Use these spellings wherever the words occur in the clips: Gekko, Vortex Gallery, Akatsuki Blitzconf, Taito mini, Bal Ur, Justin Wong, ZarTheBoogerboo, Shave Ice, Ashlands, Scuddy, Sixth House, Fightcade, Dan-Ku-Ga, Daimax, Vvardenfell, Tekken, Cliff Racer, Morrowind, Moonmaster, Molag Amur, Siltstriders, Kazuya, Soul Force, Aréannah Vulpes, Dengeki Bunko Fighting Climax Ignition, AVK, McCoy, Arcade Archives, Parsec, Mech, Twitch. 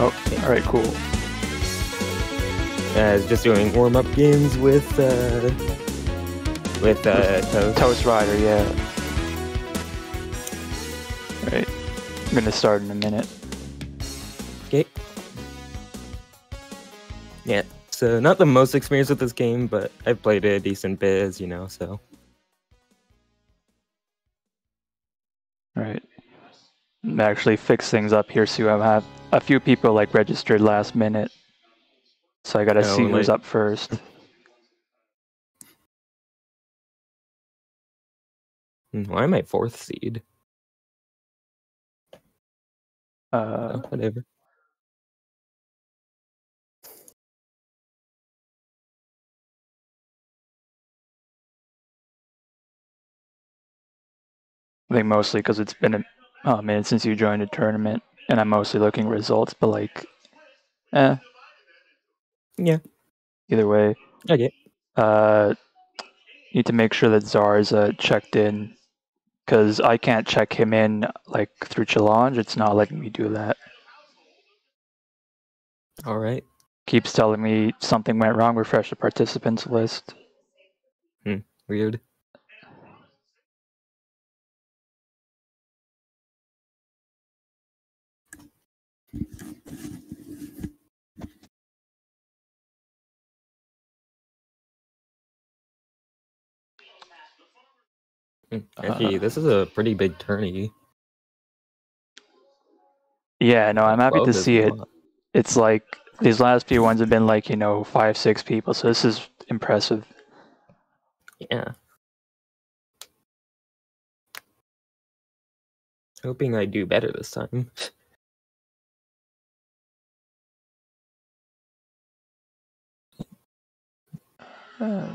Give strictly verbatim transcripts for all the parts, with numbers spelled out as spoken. Oh, all right, cool. Uh, I was just doing warm-up games with uh, with uh, Toast. Toast Rider, yeah. All right, I'm gonna start in a minute. Okay. Yeah. So not the most experience with this game, but I've played it a decent bit, as you know. So. All right. Actually fix things up here, so I have a few people like registered last minute, so I gotta no, see like... who's up first. Why am I fourth seed? Uh, oh, whatever. I think mostly because it's been a Oh man, since you joined a tournament, and I'm mostly looking at results, but like, eh. Yeah. Either way. Okay. Uh, need to make sure that Zar is uh, checked in, because I can't check him in like through Challonge. It's not letting me do that. All right. Keeps telling me something went wrong. Refresh the participants list. Hmm. Weird. Actually, uh, this is a pretty big tourney. Yeah, no, I'm happy to see it. It's like these last few ones have been like, you know, five, six people, so this is impressive. Yeah. Hoping I do better this time. uh.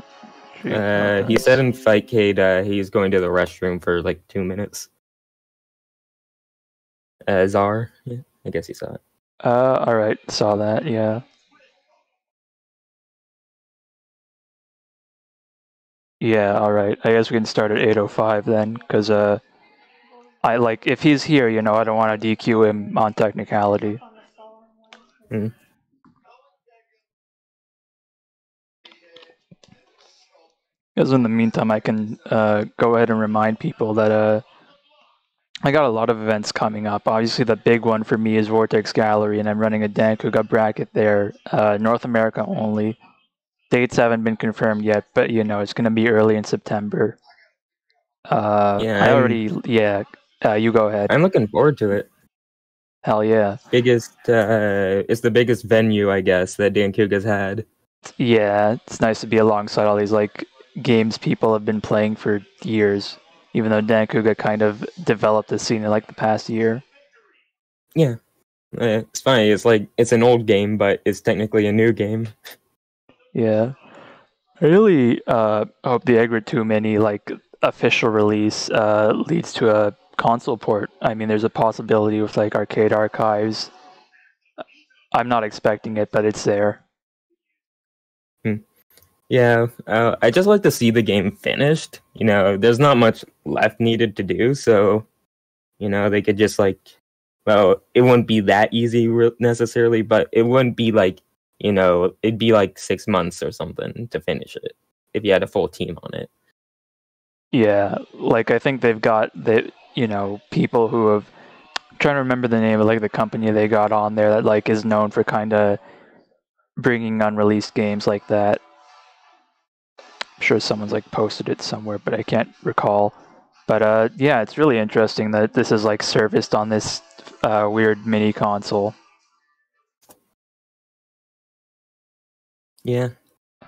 Uh, he said in Fightcade uh, he's going to the restroom for like two minutes. Uh, Zar, yeah, I guess he saw it. Uh, all right, saw that, yeah. Yeah, all right. I guess we can start at eight oh five then, because uh, I like if he's here, you know, I don't want to D Q him on technicality. Mm-hmm. Because in the meantime, I can uh, go ahead and remind people that uh, I got a lot of events coming up. Obviously, the big one for me is Vortex Gallery, and I'm running a Dan-Ku-Ga bracket there, uh, North America only. Dates haven't been confirmed yet, but you know it's going to be early in September. Uh, yeah, I already. I'm, yeah, uh, you go ahead. I'm looking forward to it. Hell yeah! Biggest. Uh, it's the biggest venue, I guess, that Dan-Ku-Ga's had. Yeah, it's nice to be alongside all these like. Games people have been playing for years, even though Dan-Ku-Ga kind of developed the scene in like the past year. Yeah, it's funny. It's like it's an old game, but it's technically a new game. Yeah, I really uh, hope the Egret two mini like official release uh, leads to a console port. I mean, there's a possibility with like Arcade Archives. I'm not expecting it, but it's there. Hmm. Yeah, uh, I just like to see the game finished. You know, there's not much left needed to do, so, you know, they could just, like, well, it wouldn't be that easy necessarily, but it wouldn't be, like, you know, it'd be, like, six months or something to finish it, if you had a full team on it. Yeah, like, I think they've got, the, you know, people who have, I'm trying to remember the name of, like, the company they got on there that, like, is known for kind of bringing unreleased games like that. I'm sure someone's like posted it somewhere, but I can't recall. But uh, yeah, it's really interesting that this is like serviced on this uh, weird mini console. Yeah,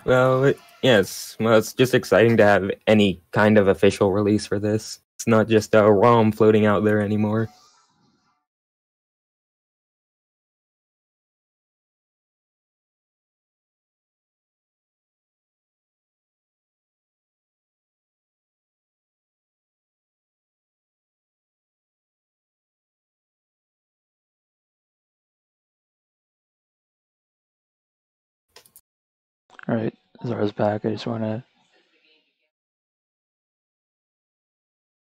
well, it, yes, well, it's just exciting to have any kind of official release for this. It's not just a ROM floating out there anymore. All right, Zara's back. I just want to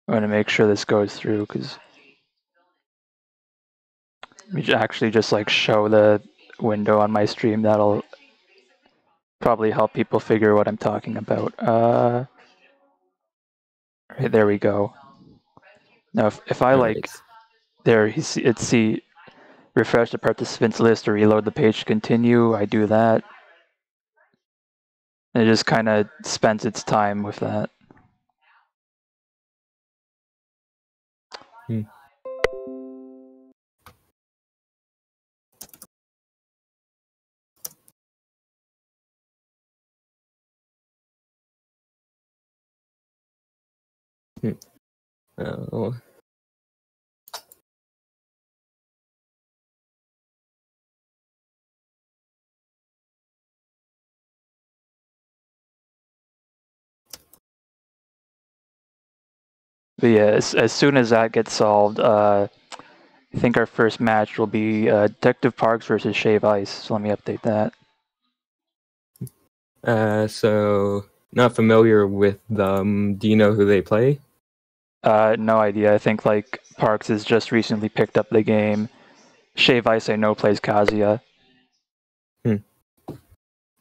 want to make sure this goes through because me actually just like show the window on my stream. That'll probably help people figure what I'm talking about. Uh, right, there we go. Now, if, if I like, there, it's see, refresh the participants list or reload the page to continue, I do that. And it just kind of spends its time with that. Hmm. Hmm. Oh. But yeah, as, as soon as that gets solved, uh, I think our first match will be uh, Detective Parks versus Shave Ice. So let me update that. Uh, so, not familiar with them. Do you know who they play? Uh, no idea. I think like Parks has just recently picked up the game. Shave Ice, I know, plays Kazuya. Hmm.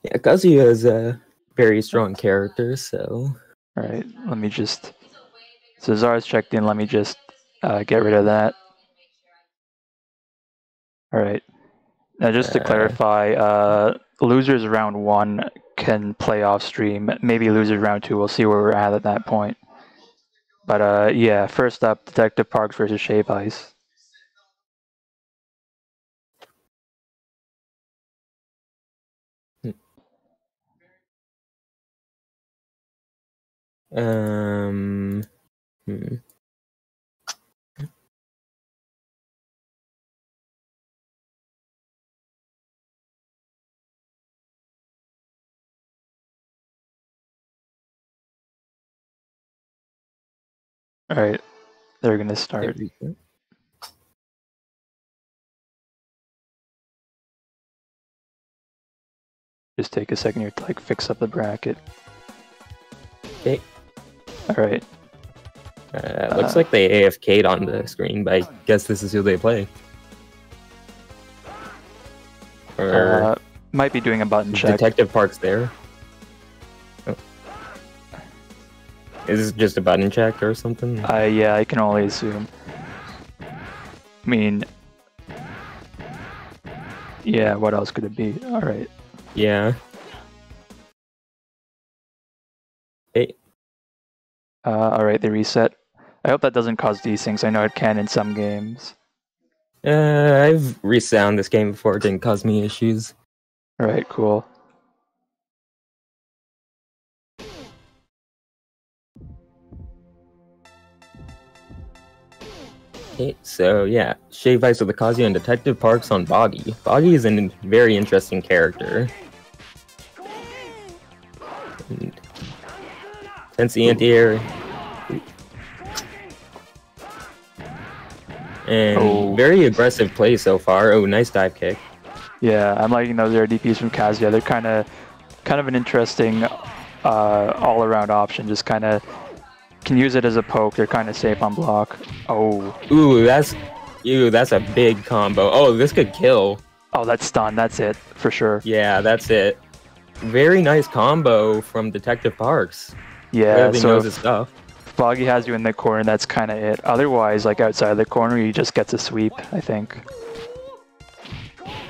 Yeah, Kazuya is a very strong character. So, all right, let me just. So Zara's checked in, let me just uh, get rid of that. All right. Now just to uh, clarify, uh, losers round one can play off stream. Maybe losers round two, we'll see where we're at at that point. But uh, yeah, first up, Detective Parks versus Shave Ice. Um... Hmm. All right, they're going to start. Just take a second here to like fix up the bracket. Okay. All right. Uh, it looks uh, like they A F K'd on the screen, but I guess this is who they play. Or uh, might be doing a button check. Detective Parks there. Oh. Is this just a button check or something? Uh, yeah, I can only assume. I mean... Yeah, what else could it be? Alright. Yeah. Hey. Uh, Alright, they reset. I hope that doesn't cause desyncs. I know it can in some games. Uh, I've resound this game before. It didn't cause me issues. All right, cool. Okay, so yeah, Shave Ice with the Kazuya and Detective Parks on Boggy. Boggy is a very interesting character. And Tense the anti-air. And oh. Very aggressive play so far. Oh, nice dive kick. Yeah, I'm liking those R D Ps from Kazuya. They're kind of kind of an interesting uh, all-around option. Just kind of can use it as a poke. They're kind of safe on block. Oh. Ooh, that's ew, that's a big combo. Oh, this could kill. Oh, that's stun. That's it, for sure. Yeah, that's it. Very nice combo from Detective Parks. Yeah, so knows his stuff. If Boggy has you in the corner, that's kind of it. Otherwise, like outside of the corner, he just gets a sweep, I think.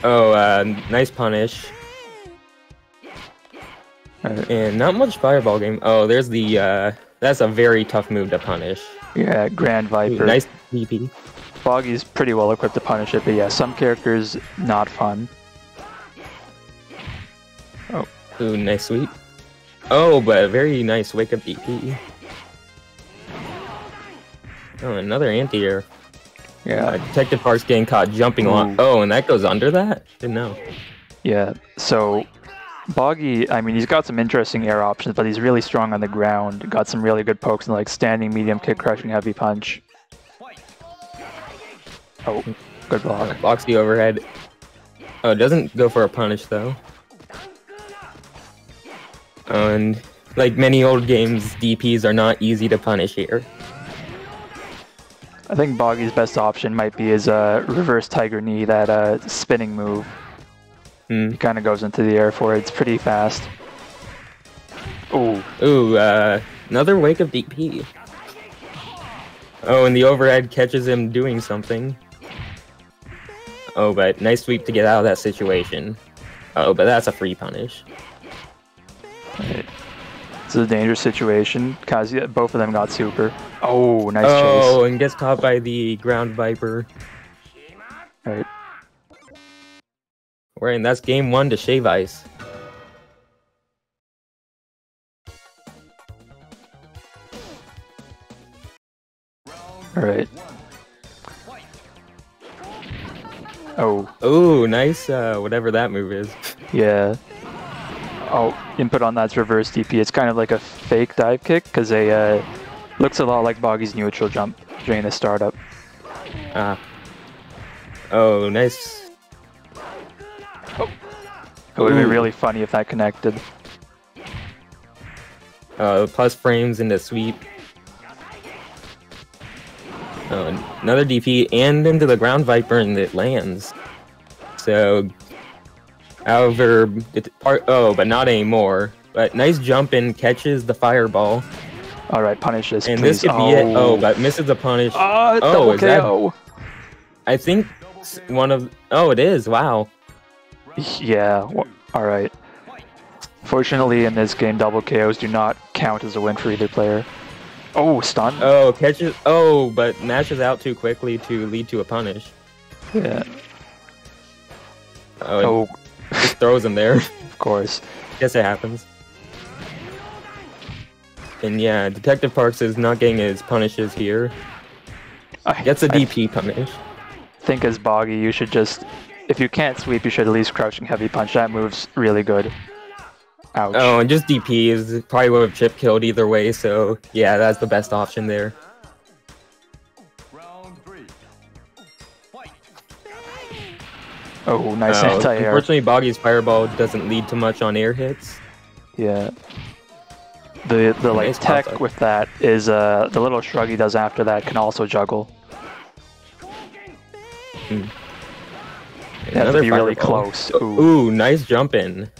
Oh, uh, nice punish. Right. And not much fireball game. Oh, there's the, uh, that's a very tough move to punish. Yeah, Grand Viper. Ooh, nice D P. Boggy's pretty well equipped to punish it, but yeah, some characters, not fun. Oh, ooh, nice sweep. Oh, but a very nice wake-up D P. Oh, another anti-air. Yeah. Uh, Detective Parks getting caught jumping on. Oh, and that goes under that? Didn't know. Yeah, so Boggy, I mean, he's got some interesting air options, but he's really strong on the ground. Got some really good pokes and like standing, medium kick, crushing, heavy punch. Oh, good block. Uh, blocks the overhead. Oh, it doesn't go for a punish, though. And like many old games, D Ps are not easy to punish here. I think Boggy's best option might be his uh, reverse Tiger Knee, that uh, spinning move. Mm. He kind of goes into the air for it. It's pretty fast. Ooh. Ooh, uh, another Wake of D P. Oh, and the overhead catches him doing something. Oh, but nice sweep to get out of that situation. Oh, but that's a free punish. Right. It's a dangerous situation. Kazuya, both of them got super. Oh, nice oh, chase. Oh, and gets caught by the Ground Viper. Right. Right, and that's game one to Shave Ice. Alright. Oh. Oh, nice, uh, whatever that move is. Yeah. Oh, input on that's reverse D P. It's kind of like a fake dive kick, because it uh, looks a lot like Boggy's neutral jump during the startup. Ah. Uh, oh, nice. Oh. It would be really funny if that connected. Uh, plus frames into sweep. Oh, another D P and into the Ground Viper, and it lands. So, however, it's part. Oh, but not anymore. But nice jump in, catches the fireball. All right, punish this. And please. This could oh. be it. Oh, but misses the punish. Uh, oh, is K O. That? I think one of. Oh, it is. Wow. Yeah. All right. Fortunately, in this game, double K Os do not count as a win for either player. Oh, stun. Oh, catches. Oh, but mashes out too quickly to lead to a punish. Yeah. Oh. oh. Just throws him there. Of course. Guess it happens. And yeah, Detective Parks is not getting his punishes here. Gets a D P I punish. Think as Boggy, you should just. If you can't sweep, you should at least crouching heavy punch. That move's really good. Ouch. Oh, and just D P is probably would have chip killed either way, so yeah, that's the best option there. Round three. Oh, nice oh, anti-air. Unfortunately, Boggy's fireball doesn't lead to much on air hits. Yeah. The the like nice tech contact. With that is uh the little shrug he does after that can also juggle. Mm. It has to be fireball. Really close. Ooh. Ooh, nice jump in.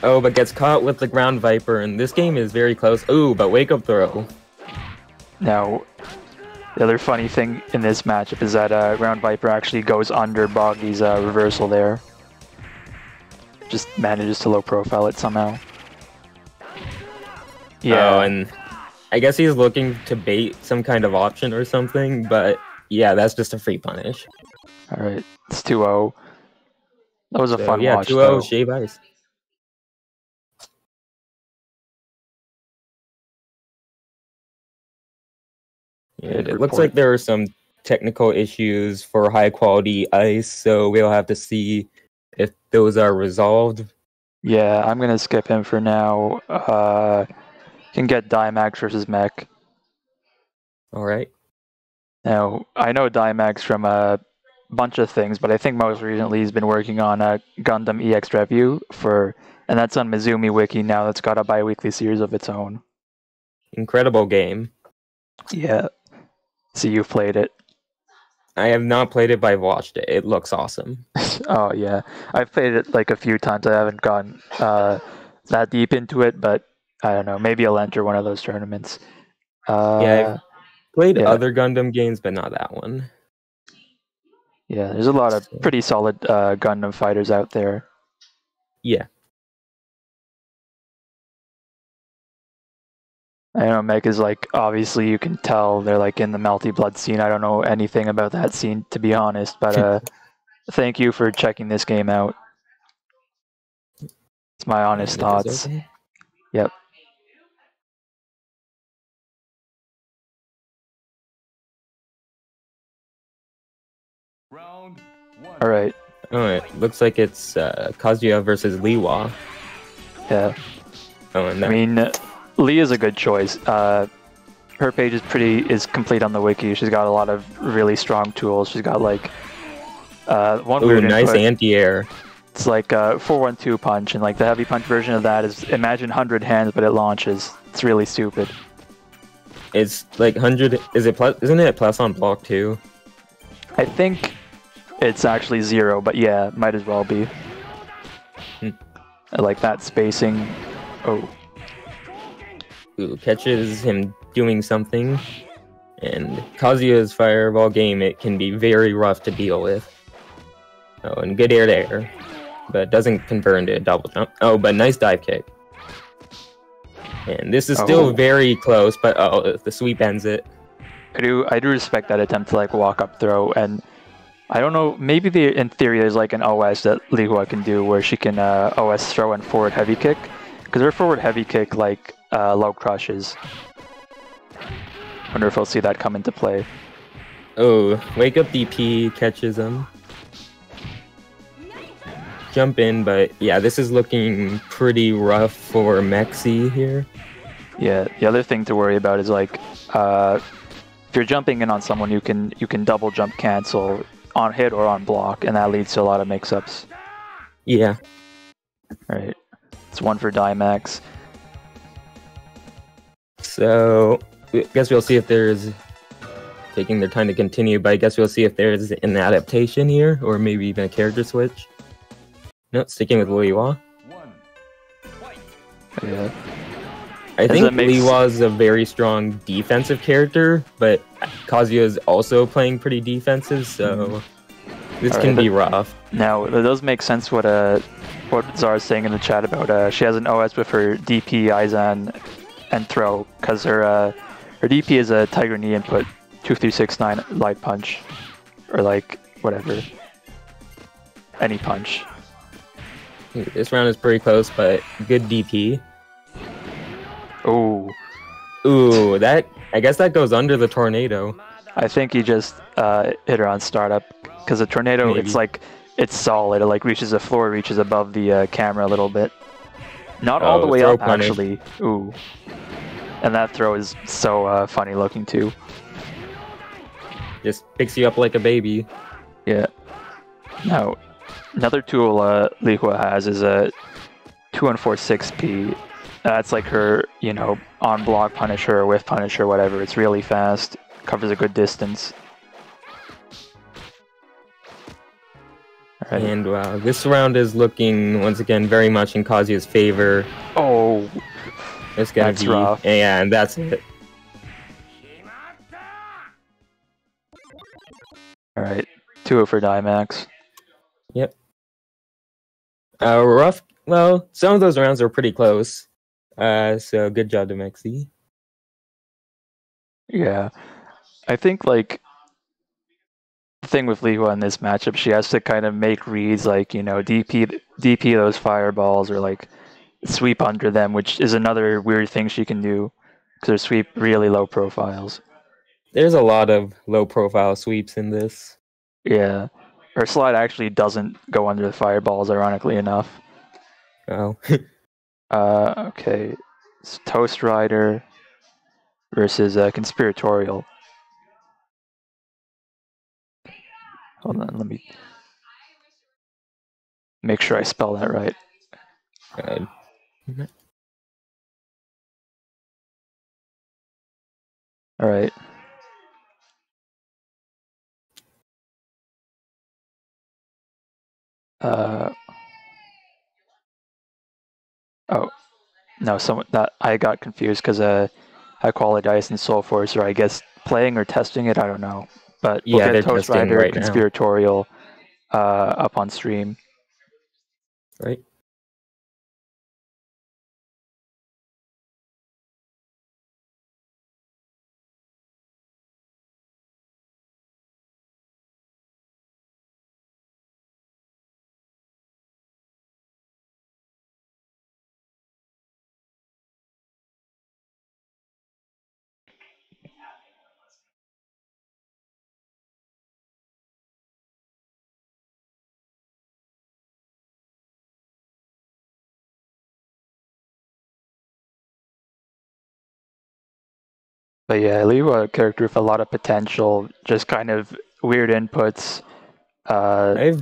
Oh, but gets caught with the Ground Viper, and this game is very close. Ooh, but Wake Up Throw. Now, the other funny thing in this matchup is that uh, Ground Viper actually goes under Boggy's uh, reversal there. Just manages to low profile it somehow. Yeah, oh, and I guess he's looking to bait some kind of option or something, but yeah, that's just a free punish. Alright, it's two oh. That was a so, fun yeah, watch, though. Yeah, two oh, Shave Ice. It, it looks like there are some technical issues for high-quality ice, so we'll have to see if those are resolved. Yeah, I'm going to skip him for now. Uh, can get Daimax versus Mech. All right. Now, I know Daimax from a bunch of things, but I think most recently he's been working on a Gundam E X Review, for, and that's on Mizuumi Wiki now. That's got a bi-weekly series of its own. Incredible game. Yeah. So you've played it. I have not played it, but I've watched it. It looks awesome. Oh, yeah. I've played it like a few times. I haven't gotten uh, that deep into it, but I don't know. Maybe I'll enter one of those tournaments. Uh, yeah, I've played yeah. other Gundam games, but not that one. Yeah, there's a lot of pretty solid uh, Gundam fighters out there. Yeah. I know Mech is like, obviously you can tell they're like in the Melty Blood scene. I don't know anything about that scene, to be honest, but uh, thank you for checking this game out. It's my honest thoughts. Okay. Yep. Round one. All right. All right. Looks like it's uh, Kazuya versus Liwa. Yeah. Oh, and I mean. Uh, Lee is a good choice. Uh, her page is pretty is complete on the wiki. She's got a lot of really strong tools. She's got like uh, one Ooh, weird nice anti-air. It's like a four one two punch, and like the heavy punch version of that is imagine one hundred hands, but it launches. It's really stupid. It's like one hundred. Is it? Isn't it Plasson block too? I think it's actually zero, but yeah, might as well be. Hmm. I like that spacing. Oh. Ooh, catches him doing something. And Kazuya's fireball game, it can be very rough to deal with. Oh, and good air to air. But doesn't convert into a double jump. Oh, but nice dive kick. And this is oh. still very close, but oh, the sweep ends it. I do, I do respect that attempt to like walk up throw, and I don't know, maybe the, in theory there's like an O S that Liwa can do where she can uh, O S throw and forward heavy kick, because her forward heavy kick like uh, low crushes. Wonder if we'll see that come into play. Oh, wake up D P catches him. Jump in, but yeah, this is looking pretty rough for Mexi here. Yeah, the other thing to worry about is like, uh, if you're jumping in on someone, you can you can double jump cancel on hit or on block, and that leads to a lot of mix-ups. Yeah. All right, it's one for Daimax. So, I guess we'll see if there's taking their time to continue, but I guess we'll see if there's an adaptation here, or maybe even a character switch. No, sticking with Liwa. Yeah. I Does think makes... Liwa's a very strong defensive character, but Kazuya's also playing pretty defensive, so mm. this All can right, be rough. Now, it does make sense what uh, what Zara's saying in the chat about uh, she has an O S with her D P, Aizen, and throw, because her uh, her D P is a Tiger Knee input, two three six nine light punch, or like whatever, any punch. This round is pretty close, but good D P. Ooh. Ooh, that... I guess that goes under the tornado. I think he just uh, hit her on startup, because the tornado, Maybe. it's like... It's solid. It like reaches the floor, reaches above the uh, camera a little bit. Not oh, all the way up, punish. actually. Ooh. And that throw is so uh, funny looking, too. Just picks you up like a baby. Yeah. No. Another tool uh, Liwa has is a two one four six P. That's like her, you know, on block punisher or whiff punisher, whatever. It's really fast, covers a good distance. All right. And wow, this round is looking once again very much in Kazuya's favor. Oh, it's gotta that's be, rough. And that's it. All right, two oh for Daimax. Yep. Uh, rough. Well, some of those rounds are pretty close. Uh, so good job to Mexi. Yeah, I think like the thing with Liwa in this matchup, she has to kind of make reads, like you know, D P D P those fireballs or like sweep under them, which is another weird thing she can do because her sweep really low profiles. There's a lot of low profile sweeps in this. Yeah. Her slide actually doesn't go under the fireballs, ironically enough. Oh. uh, okay. It's Toast Rider versus uh, Conspiratorial. Hold on, let me make sure I spell that right. Uh, All right. Uh oh, no, someone that I got confused because uh, I call it Ice and Soul Force, or I guess playing or testing it. I don't know, but we'll yeah, get Toast Rider right Conspiratorial uh, up on stream. Right. But yeah, Liwa, a character with a lot of potential, just kind of weird inputs. Uh, I've,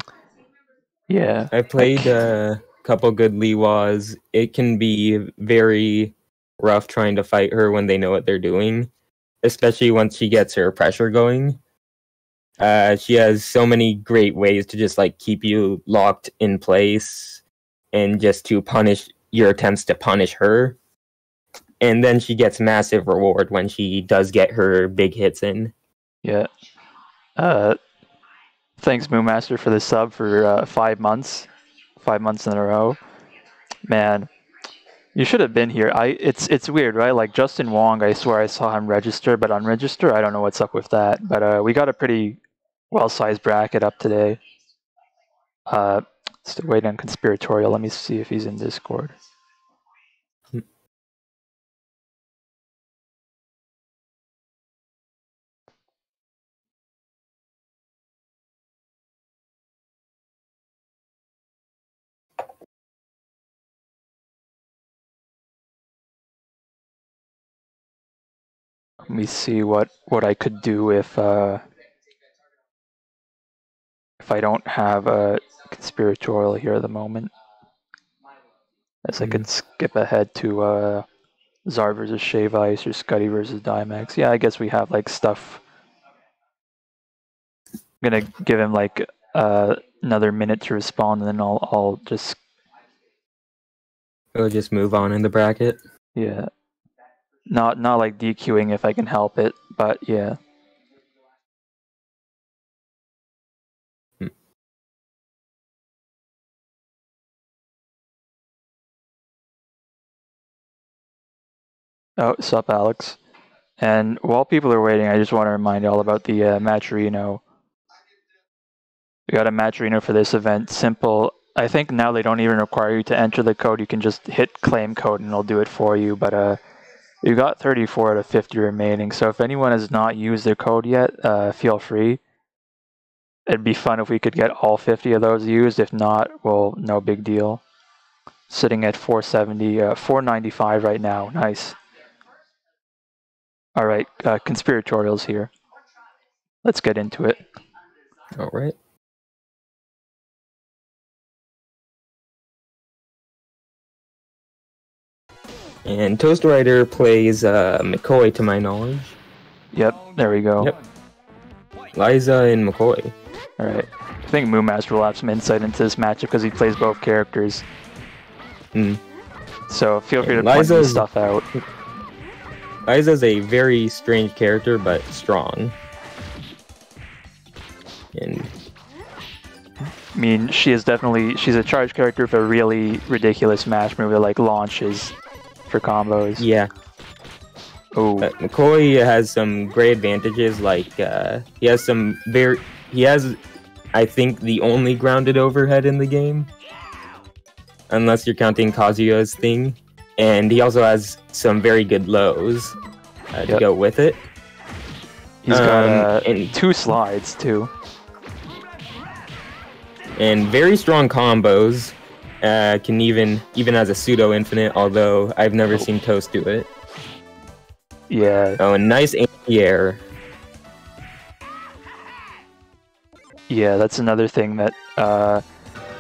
yeah, I played a couple good Liwas. It can be very rough trying to fight her when they know what they're doing. especially once she gets her pressure going. Uh, she has so many great ways to just like keep you locked in place and just to punish your attempts to punish her. And then she gets massive reward when she does get her big hits in. Yeah. Uh, thanks, Moonmaster, for the sub for uh, five months. Five months in a row. Man, you should have been here. I it's it's weird, right? Like Justin Wong, I swear I saw him register, but unregister, I don't know what's up with that. But uh, we got a pretty well-sized bracket up today. Uh, still waiting on Conspiratorial. Let me see if he's in Discord. Let me see what, what I could do if uh, if I don't have a Conspiratorial here at the moment. As mm. I could skip ahead to uh, Zar versus Shave Ice or Scuddy versus Daimax. Yeah, I guess we have like stuff. I'm gonna give him like uh, another minute to respond, and then I'll I'll just. We'll just move on in the bracket. Yeah. Not not like DQing if I can help it, but yeah. Hmm. Oh, sup, Alex. And while people are waiting, I just want to remind you all about the uh, Matcherino. We got a Matcherino for this event. Simple. I think now they don't even require you to enter the code. You can just hit claim code and it'll do it for you, but uh. You got thirty-four out of fifty remaining, so if anyone has not used their code yet, uh, feel free. It'd be fun if we could get all fifty of those used. If not, well, no big deal. Sitting at four seventy, uh, four ninety-five right now. Nice. All right, uh, Conspiratorial's here. Let's get into it. All right. And Toast Rider plays uh, McCoy, to my knowledge. Yep, there we go. Yep. Liza and McCoy. All right. I think Moonmaster will have some insight into this matchup because he plays both characters. Mm. So feel free and to Liza's, point this stuff out. Liza's a very strange character, but strong. And I mean, she is definitely she's a charged character with a really ridiculous match move that like launches. For combos. Yeah. Oh. Uh, McCoy has some great advantages, like uh, he has some very he has I think the only grounded overhead in the game. Unless you're counting Kazuya's thing. And he also has some very good lows uh, yep. to go with it. He's um, got uh, and two slides too. And very strong combos. Uh, can even even as a pseudo infinite, although I've never oh. seen Toast do it. Yeah. Oh, a nice anti-air. Yeah, that's another thing that uh,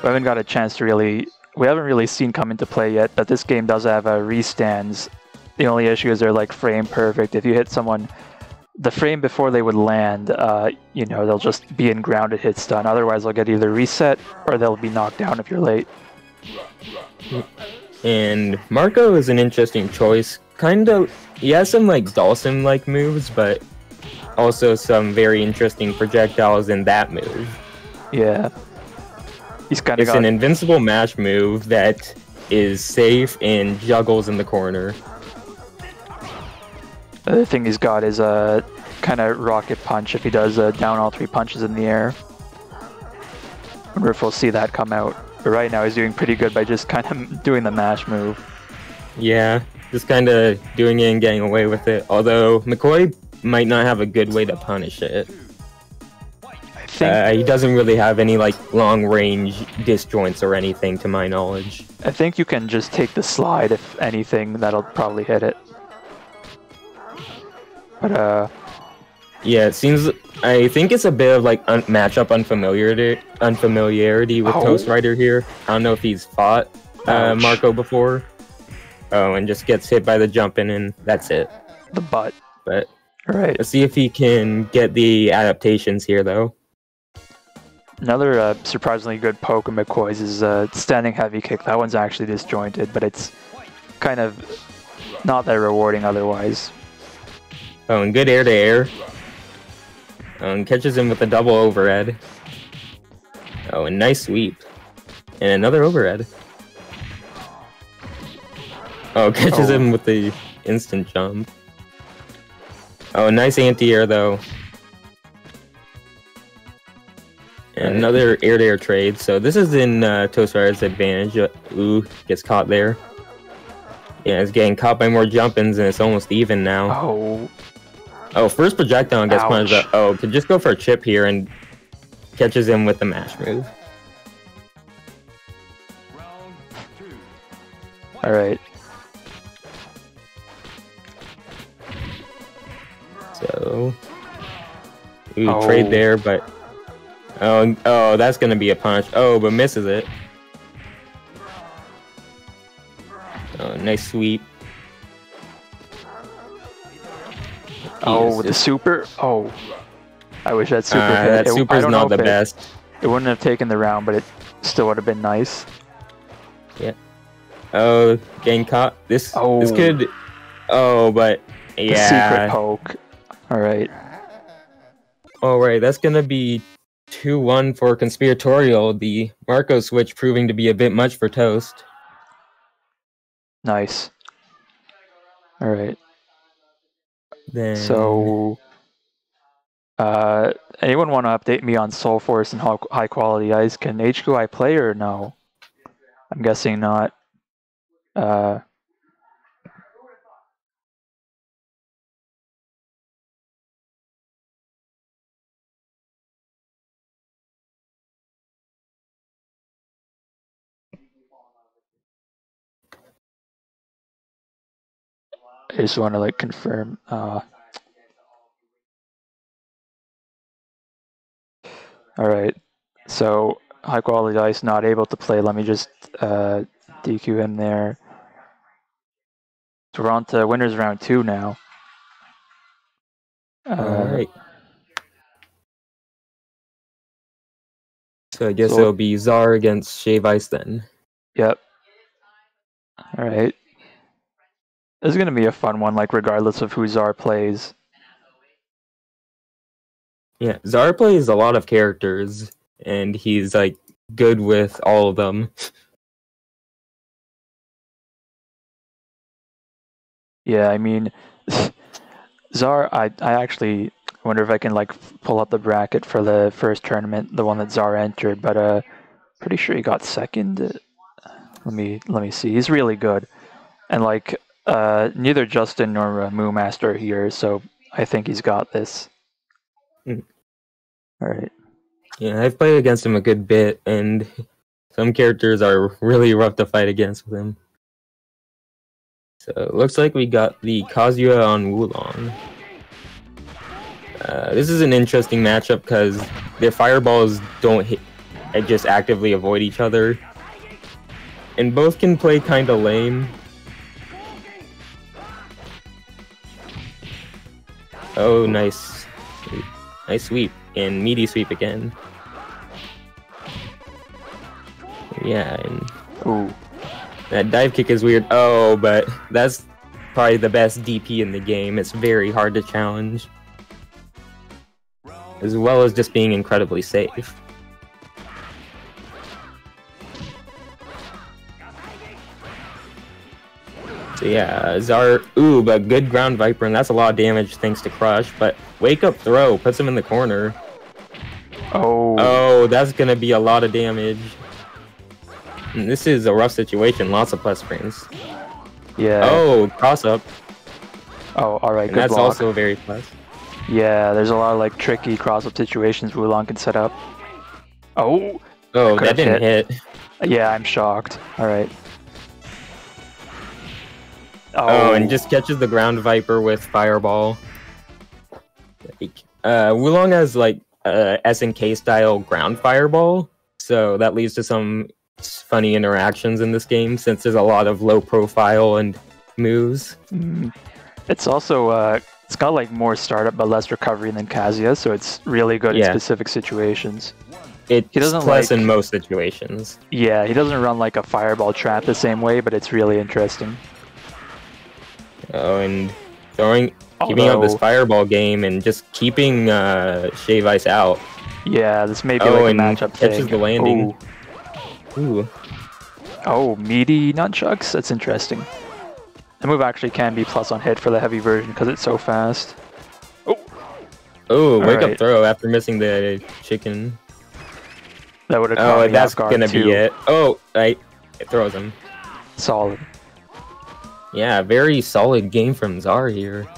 we haven't got a chance to really we haven't really seen come into play yet. But this game does have uh, restands. The only issue is they're like frame perfect. If you hit someone, the frame before they would land, uh, you know, they'll just be in grounded hit stun. Otherwise, they'll get either reset or they'll be knocked down if you're late. And Marco is an interesting choice. Kind of, he has some like Dalsim-like moves, but also some very interesting projectiles in that move. Yeah, he's kind of. It's got... an invincible mash move that is safe and juggles in the corner. The other thing he's got is a kind of rocket punch. If he does uh, down all three punches in the air, I wonder if we'll see that come out. But right now he's doing pretty good by just kind of doing the mash move. Yeah, just kind of doing it and getting away with it. Although McCoy might not have a good way to punish it. I think uh, he doesn't really have any like long range disjoints or anything to my knowledge. I think you can just take the slide if anything. That'll probably hit it. But uh, yeah, it seems. I think it's a bit of like un matchup unfamiliarity, unfamiliarity with oh. Toast Rider here. I don't know if he's fought uh, Marco before. Oh, and just gets hit by the jump in, and that's it. The butt. But All right. Let's see if he can get the adaptations here, though. Another uh, surprisingly good poke of McCoy's is uh, standing heavy kick. That one's actually disjointed, but it's kind of not that rewarding otherwise. Oh, and good air to air. Oh, and catches him with a double overhead. Oh, and nice sweep. And another overhead. Oh, catches oh. him with the instant jump. Oh, nice anti-air, though. And another air-to-air trade. So this is in uh, Toast Rider's advantage. Ooh, gets caught there. Yeah, it's getting caught by more jump-ins, and it's almost even now. Oh. Oh, first projectile gets punished. Oh, could just go for a chip here and catches him with the mash move. All right. So, ooh, oh. trade there, but. Oh, oh, that's gonna be a punch. Oh, but misses it. Oh, nice sweep. Oh, the super. Oh, I wish that super. Uh, that super's it, not the it, best. It wouldn't have taken the round, but it still would have been nice. Yeah. Oh, getting caught. This. Oh. This could. Oh, but yeah. The secret poke. All right. All right. That's gonna be two one for Conspiratorial, the Marco switch proving to be a bit much for Toast. Nice. Alright. Then... So, uh, anyone want to update me on Soul Force and how high quality ice? Can H Q I play or no? I'm guessing not. Uh... I just want to like confirm. Uh, all right, so high quality dice not able to play. Let me just uh, D Q him there. So we're on to winners round two now. Uh, all right. So I guess so, it'll be Zar against Shave Ice then. Yep. All right. This is going to be a fun one, like, regardless of who Zar plays. Yeah, Zar plays a lot of characters, and he's, like, good with all of them. Yeah, I mean, Zar, I, I actually wonder if I can, like, pull up the bracket for the first tournament, the one that Zar entered, but uh, pretty sure he got second. Let me, let me see. He's really good. And, like... Uh, neither Justin nor uh, Moonmaster are here, so I think he's got this. Mm. All right. Yeah, I've played against him a good bit, and some characters are really rough to fight against with him. So it looks like we got the Kazuya on Wulong. Uh, this is an interesting matchup because their fireballs don't hit, they just actively avoid each other, and both can play kind of lame. Oh, nice. Nice sweep. And meaty sweep again. Yeah. And ooh. That dive kick is weird. Oh, but that's probably the best D P in the game. It's very hard to challenge. As well as just being incredibly safe. So yeah, Zar, ooh, but good ground Viper, and that's a lot of damage thanks to Crush, but Wake Up Throw puts him in the corner. Oh. Oh, that's going to be a lot of damage. And this is a rough situation, lots of plus frames. Yeah. Oh, cross up. Oh, all right, and good that's block. Also very plus. Yeah, there's a lot of like tricky cross-up situations Wulong can set up. Oh. Oh, that didn't hit. hit. Yeah, I'm shocked. All right. Oh. oh, and just catches the ground Viper with Fireball. Uh, Wulong has, like, uh, S N K-style ground Fireball, so that leads to some funny interactions in this game, since there's a lot of low-profile and moves. Mm. It's also uh, It's got like more startup but less recovery than Kazuya, so it's really good yeah. in specific situations. It's he doesn't less like, in most situations. Yeah, he doesn't run like a fireball trap the same way, but it's really interesting. Oh, and throwing, Although, keeping up this fireball game and just keeping uh, Shave Ice out. Yeah, this may be oh, like a matchup thing. Oh, and catches the landing. Ooh. Ooh. Oh, meaty nunchucks? That's interesting. The move actually can be plus on hit for the heavy version because it's so fast. Oh! Oh, wake right. up throw after missing the chicken. That would have caught Oh, that's gonna too. be it. Oh, I, it throws him. Solid. Yeah, very solid game from Zar here.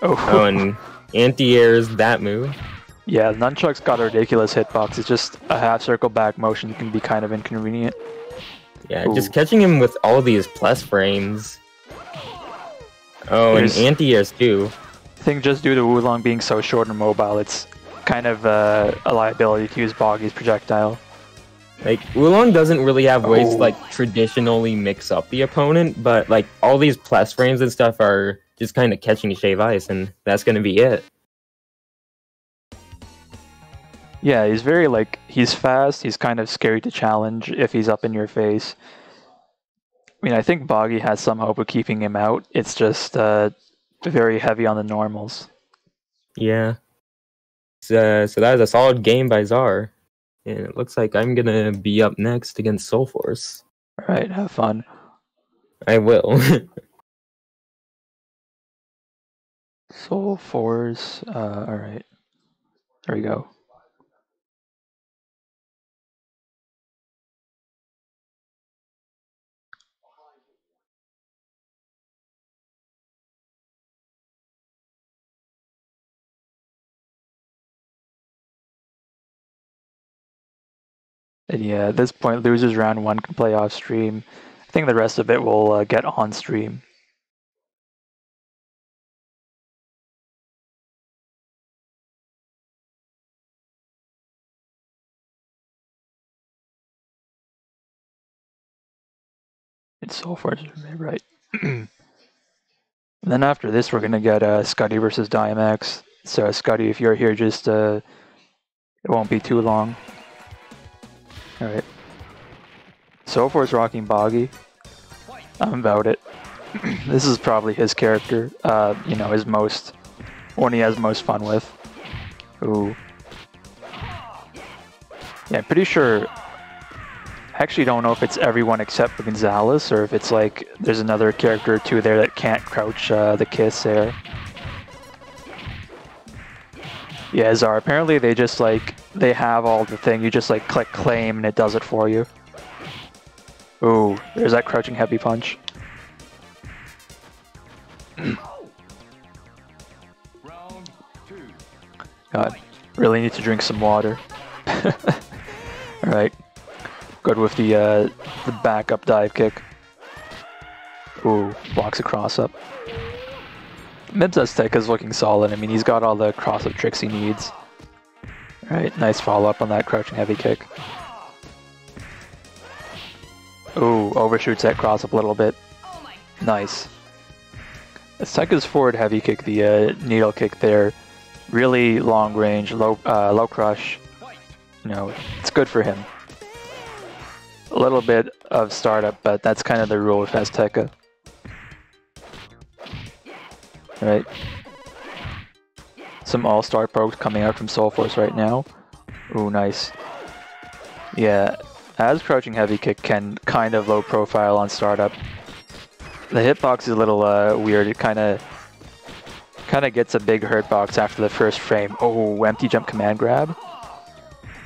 Oh, oh and anti-airs that move. Yeah, nunchuck's got a ridiculous hitbox. It's just a half circle back motion can be kind of inconvenient. Yeah, Ooh. just catching him with all these plus frames. Oh, Here's... and anti-airs too. I think just due to Wulong being so short and mobile, it's kind of uh, a liability to use Boggy's projectile. Like, Wulong doesn't really have ways oh. to, like, traditionally mix up the opponent, but, like, all these plus frames and stuff are just kind of catching Shave Ice, and that's going to be it. Yeah, he's very, like, he's fast, he's kind of scary to challenge if he's up in your face. I mean, I think Boggy has some hope of keeping him out. It's just uh, very heavy on the normals. Yeah. So, so that was a solid game by Zar. And it looks like I'm gonna be up next against Soul Force. Alright, have fun. I will. Soul Force, uh, alright. There we go. And yeah, at this point, losers round one can play off stream. I think the rest of it will uh, get on stream. It's so far right. And then after this, we're gonna get uh, Scuddy versus Daimax. So Scuddy, if you're here, just uh, it won't be too long. Alright. Soul Force rocking Boggy. I'm about it. This is probably his character. Uh, you know, his most... one he has most fun with. Ooh. Yeah, I'm pretty sure... I actually don't know if it's everyone except for Gonzalez, or if it's like, there's another character or two there that can't crouch uh, the kiss there. Yeah, Zar, apparently they just like, they have all the thing, you just like click claim and it does it for you. Ooh, there's that crouching heavy punch. God, really need to drink some water. Alright, good with the, uh, the backup dive kick. Ooh, blocks a cross up. Mib's Azteca is looking solid. I mean, he's got all the cross-up tricks he needs. Alright, nice follow-up on that crouching heavy kick. Ooh, overshoots that cross-up a little bit. Nice. Azteca's forward heavy kick, the uh, needle kick there. Really long range, low, uh, low crush. You know, it's good for him. A little bit of startup, but that's kind of the rule with Azteca. Right. Some all-star pokes coming out from Soul Force right now. Ooh, nice. Yeah, as crouching heavy kick can kind of low profile on startup. The hitbox is a little uh, weird. It kind of kind of gets a big hurtbox after the first frame. Oh, empty jump command grab.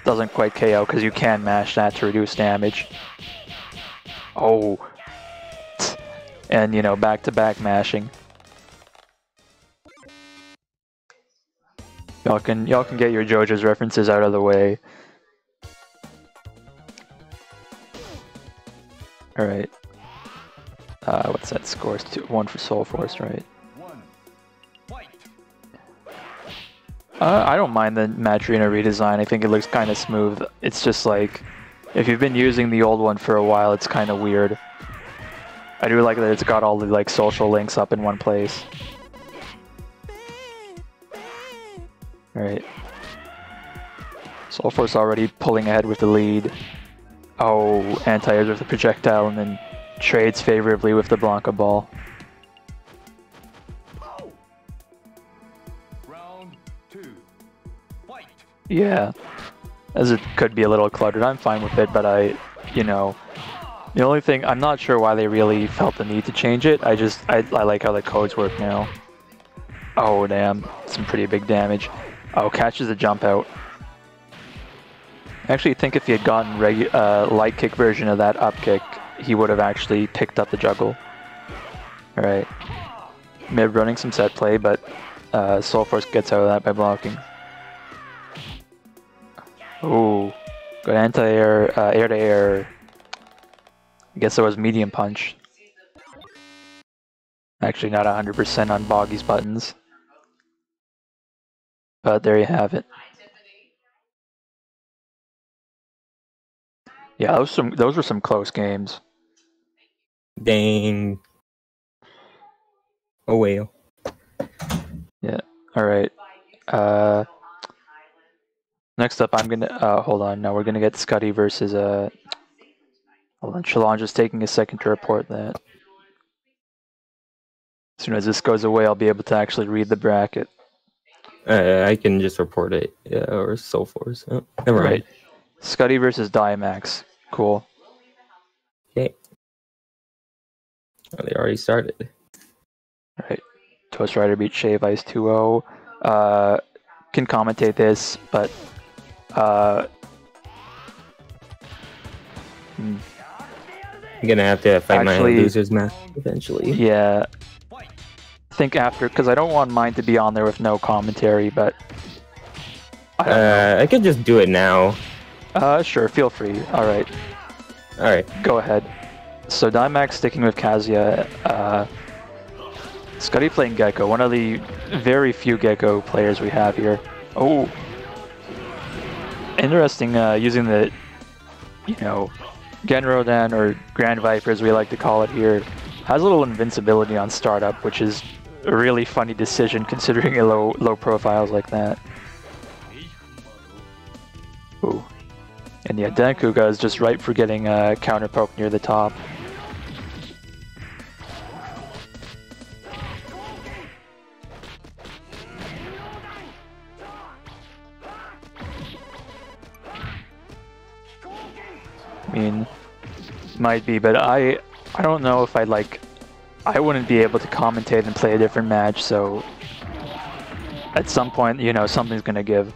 Doesn't quite K O because you can mash that to reduce damage. Oh, and you know, back-to-back mashing. Y'all can, y'all can get your JoJo's references out of the way. Alright. Uh, what's that score? two one for Soul Force, right? Uh, I don't mind the Matcherino redesign. I think it looks kind of smooth. It's just like, if you've been using the old one for a while, it's kind of weird. I do like that it's got all the like social links up in one place. Alright. Soul Force already pulling ahead with the lead. Oh, anti-airs with the projectile and then trades favorably with the Blanca ball. Yeah, as it could be a little cluttered. I'm fine with it, but I, you know, the only thing, I'm not sure why they really felt the need to change it. I just, I, I like how the codes work now. Oh, damn. Some pretty big damage. Oh, catches a jump out. I actually think if he had gotten regu uh, light kick version of that up kick, he would have actually picked up the juggle. Alright. Mib running some set play, but uh, Soul Force gets out of that by blocking. Ooh, good anti-air, uh, air-to-air. I guess there was medium punch. Actually not one hundred percent on Boggy's buttons. But there you have it. Yeah, those, some, those were some close games. Dang. Oh, well. Yeah, alright. Uh... Next up, I'm gonna, uh, hold on, no, we're gonna get Scuddy versus, uh, hold on, Challonge is taking a second to report that. As soon as this goes away, I'll be able to actually read the bracket. Uh, I can just report it, yeah, or so forth, so. Never mind. Right. Scuddy versus Daimax, cool. Okay. Oh, they already started. Alright, Toast Rider beat Shave Ice two oh, uh, can commentate this, but Uh, I'm gonna have to fight actually, my losers match eventually. Yeah, I think after, because I don't want mine to be on there with no commentary, but I uh, I could just do it now. Uh, sure, feel free. All right, all right, go ahead. So Daimax sticking with Kazuya, uh, Scuddy playing Gekko, one of the very few Gekko players we have here. Oh. Interesting, uh, using the, you know, Genrodan, or Grand Viper as we like to call it here, has a little invincibility on startup, which is a really funny decision considering it low, low profiles like that. Ooh. And yeah, Dan-Ku-Ga is just ripe for getting a counter poke near the top. I mean, might be, but I I don't know if I'd like, I wouldn't be able to commentate and play a different match, so at some point, you know, something's gonna give.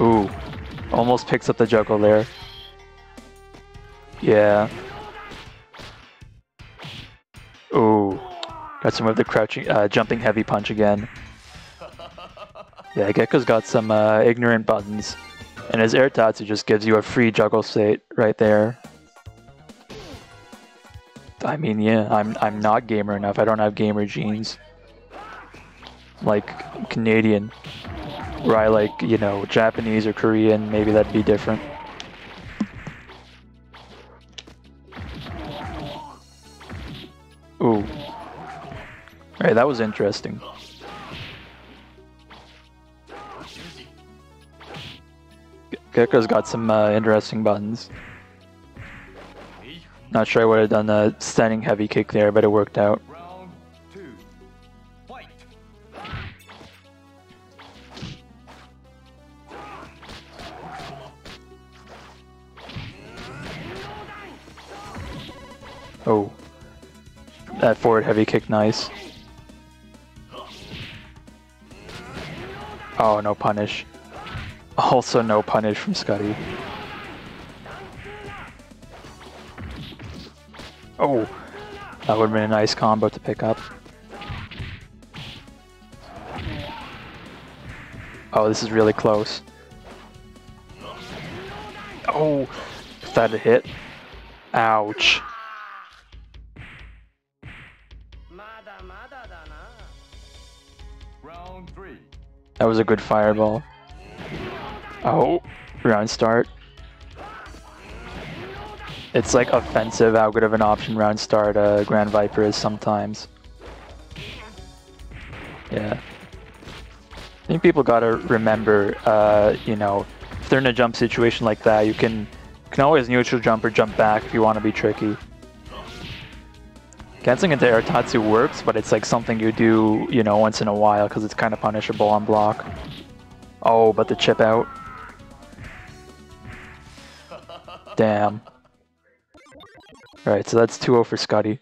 Ooh, almost picks up the juggle there. Yeah. Ooh, got some of the crouching, uh, jumping heavy punch again. Yeah, Gekko's got some uh, ignorant buttons. And his air tatsu just gives you a free juggle state right there. I mean, yeah, I'm I'm not gamer enough. I don't have gamer genes. Like Canadian, where I like, you know, Japanese or Korean, maybe that'd be different. Ooh. Alright, that was interesting. Gekko's got some uh, interesting buttons. Not sure I would have done a standing heavy kick there, but it worked out. Round two, fight. Oh. That forward heavy kick, nice. Oh, no punish. Also no punish from Scuddy. Oh, that would have been a nice combo to pick up. Oh, this is really close. Oh, if that had hit. Ouch. That was a good fireball. Oh, round start. It's like offensive how good of an option round start uh, Grand Viper is sometimes. Yeah. I think people gotta remember, uh, you know, if they're in a jump situation like that, you can can always neutral jump or jump back if you want to be tricky. Canceling into air tatsu works, but it's like something you do, you know, once in a while because it's kind of punishable on block. Oh, but the chip out. Damn. Alright, so that's two oh for Scuddy.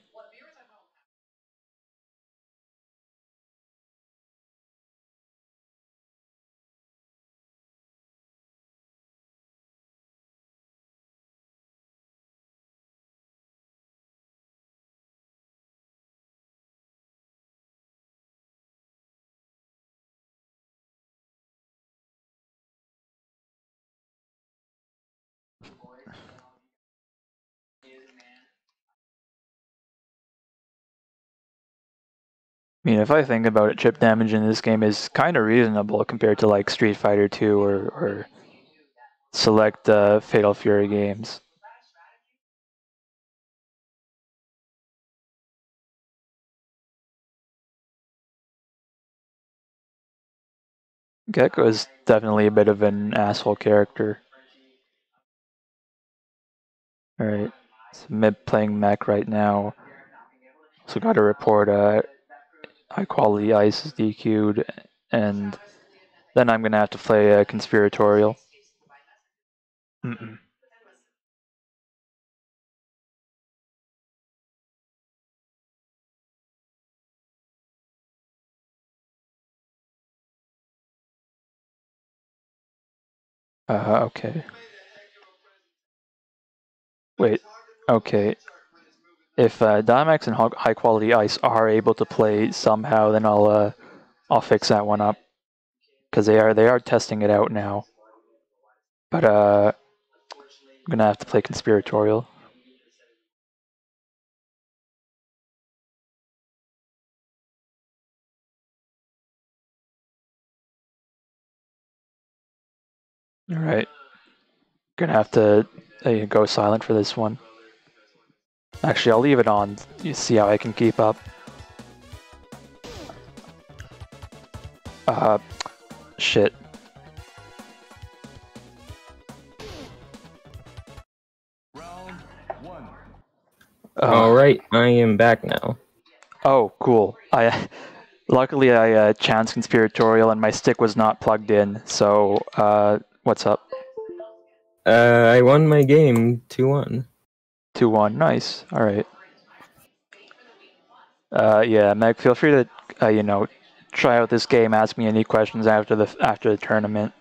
I mean, if I think about it, chip damage in this game is kind of reasonable compared to like Street Fighter two or, or select uh, Fatal Fury games. Gekko is definitely a bit of an asshole character. Alright, so mid playing mech right now. So got to report uh, high quality ice is D Q'd, and then I'm gonna have to play a uh, Conspiratorial. Mm-mm. Uh, okay. Wait, okay. If uh, Daimax and high quality ice are able to play somehow, then I'll uh, I'll fix that one up because they are they are testing it out now. But uh, I'm gonna have to play Conspiratorial. All right, gonna have to uh, go silent for this one. Actually, I'll leave it on. You see how I can keep up. Uh, shit. Round one. Uh, All right, I am back now. Oh, cool. I luckily I uh, chanced Conspiratorial, and my stick was not plugged in. So, uh, what's up? Uh, I won my game two one. two one, nice. All right. Uh, yeah, Meg, feel free to uh, you know, try out this game. Ask me any questions after the after the tournament.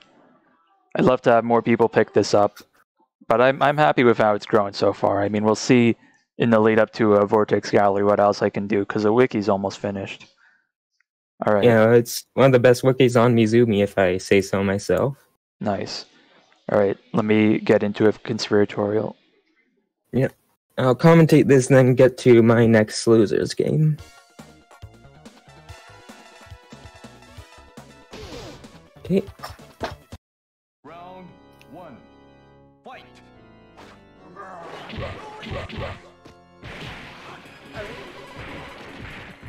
I'd love to have more people pick this up, but I'm I'm happy with how it's grown so far. I mean, we'll see in the lead up to uh, Vortex Gallery what else I can do because the wiki's almost finished. All right. Yeah, it's one of the best wikis on Mizuumi, if I say so myself. Nice. All right, let me get into a Conspiratorial. Yep. I'll commentate this and then get to my next losers game. Okay. Round one. Fight.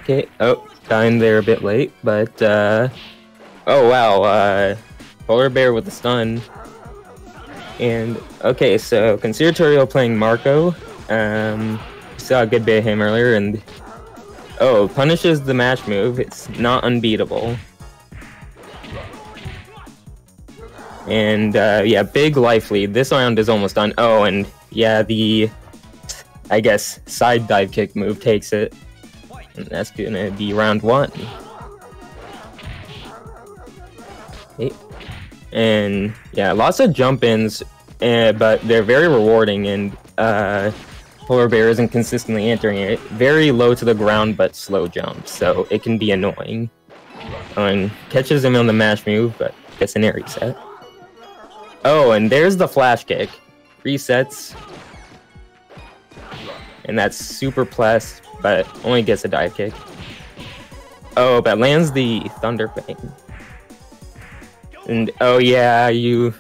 Okay. Oh, dying there a bit late, but uh oh wow, uh Polar Bair with a stun. And okay, so Conspiratorial playing Marco. Um, saw a good bit of him earlier, and oh, punishes the mash move. It's not unbeatable. And uh, yeah, big life lead. This round is almost done. Oh, and yeah, the I guess side dive kick move takes it, and that's gonna be round one. Okay. And yeah, lots of jump-ins, uh, but they're very rewarding, and uh, Polar Bair isn't consistently entering it. Very low to the ground, but slow jump, so it can be annoying. And catches him on the mash move, but gets an air reset. Oh, and there's the flash kick. Resets. And that's super plus, but only gets a dive kick. Oh, but lands the Thunder Fang. And oh yeah, you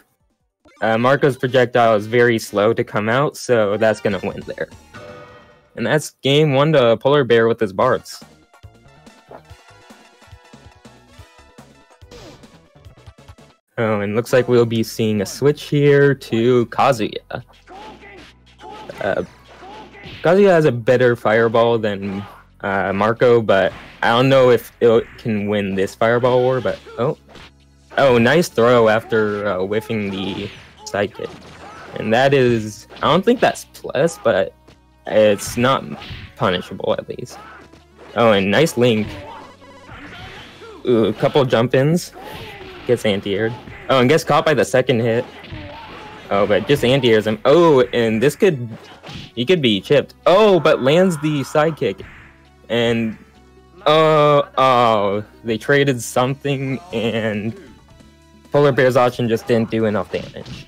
Uh, Marco's projectile is very slow to come out, so that's going to win there. And that's game one to Polar Bair with his Bartz. Oh, and looks like we'll be seeing a switch here to Kazuya. Uh, Kazuya has a better fireball than uh, Marco, but I don't know if it can win this fireball war, but... Oh, oh, nice throw after uh, whiffing the sidekick. And that is... I don't think that's plus, but it's not punishable, at least. Oh, and nice link. Ooh, a couple jump-ins. Gets anti-aired. Oh, and gets caught by the second hit. Oh, but just anti-airs him. Oh, and this could... He could be chipped. Oh, but lands the sidekick. And... Oh, oh, they traded something, and... Polar Bair's option just didn't do enough damage.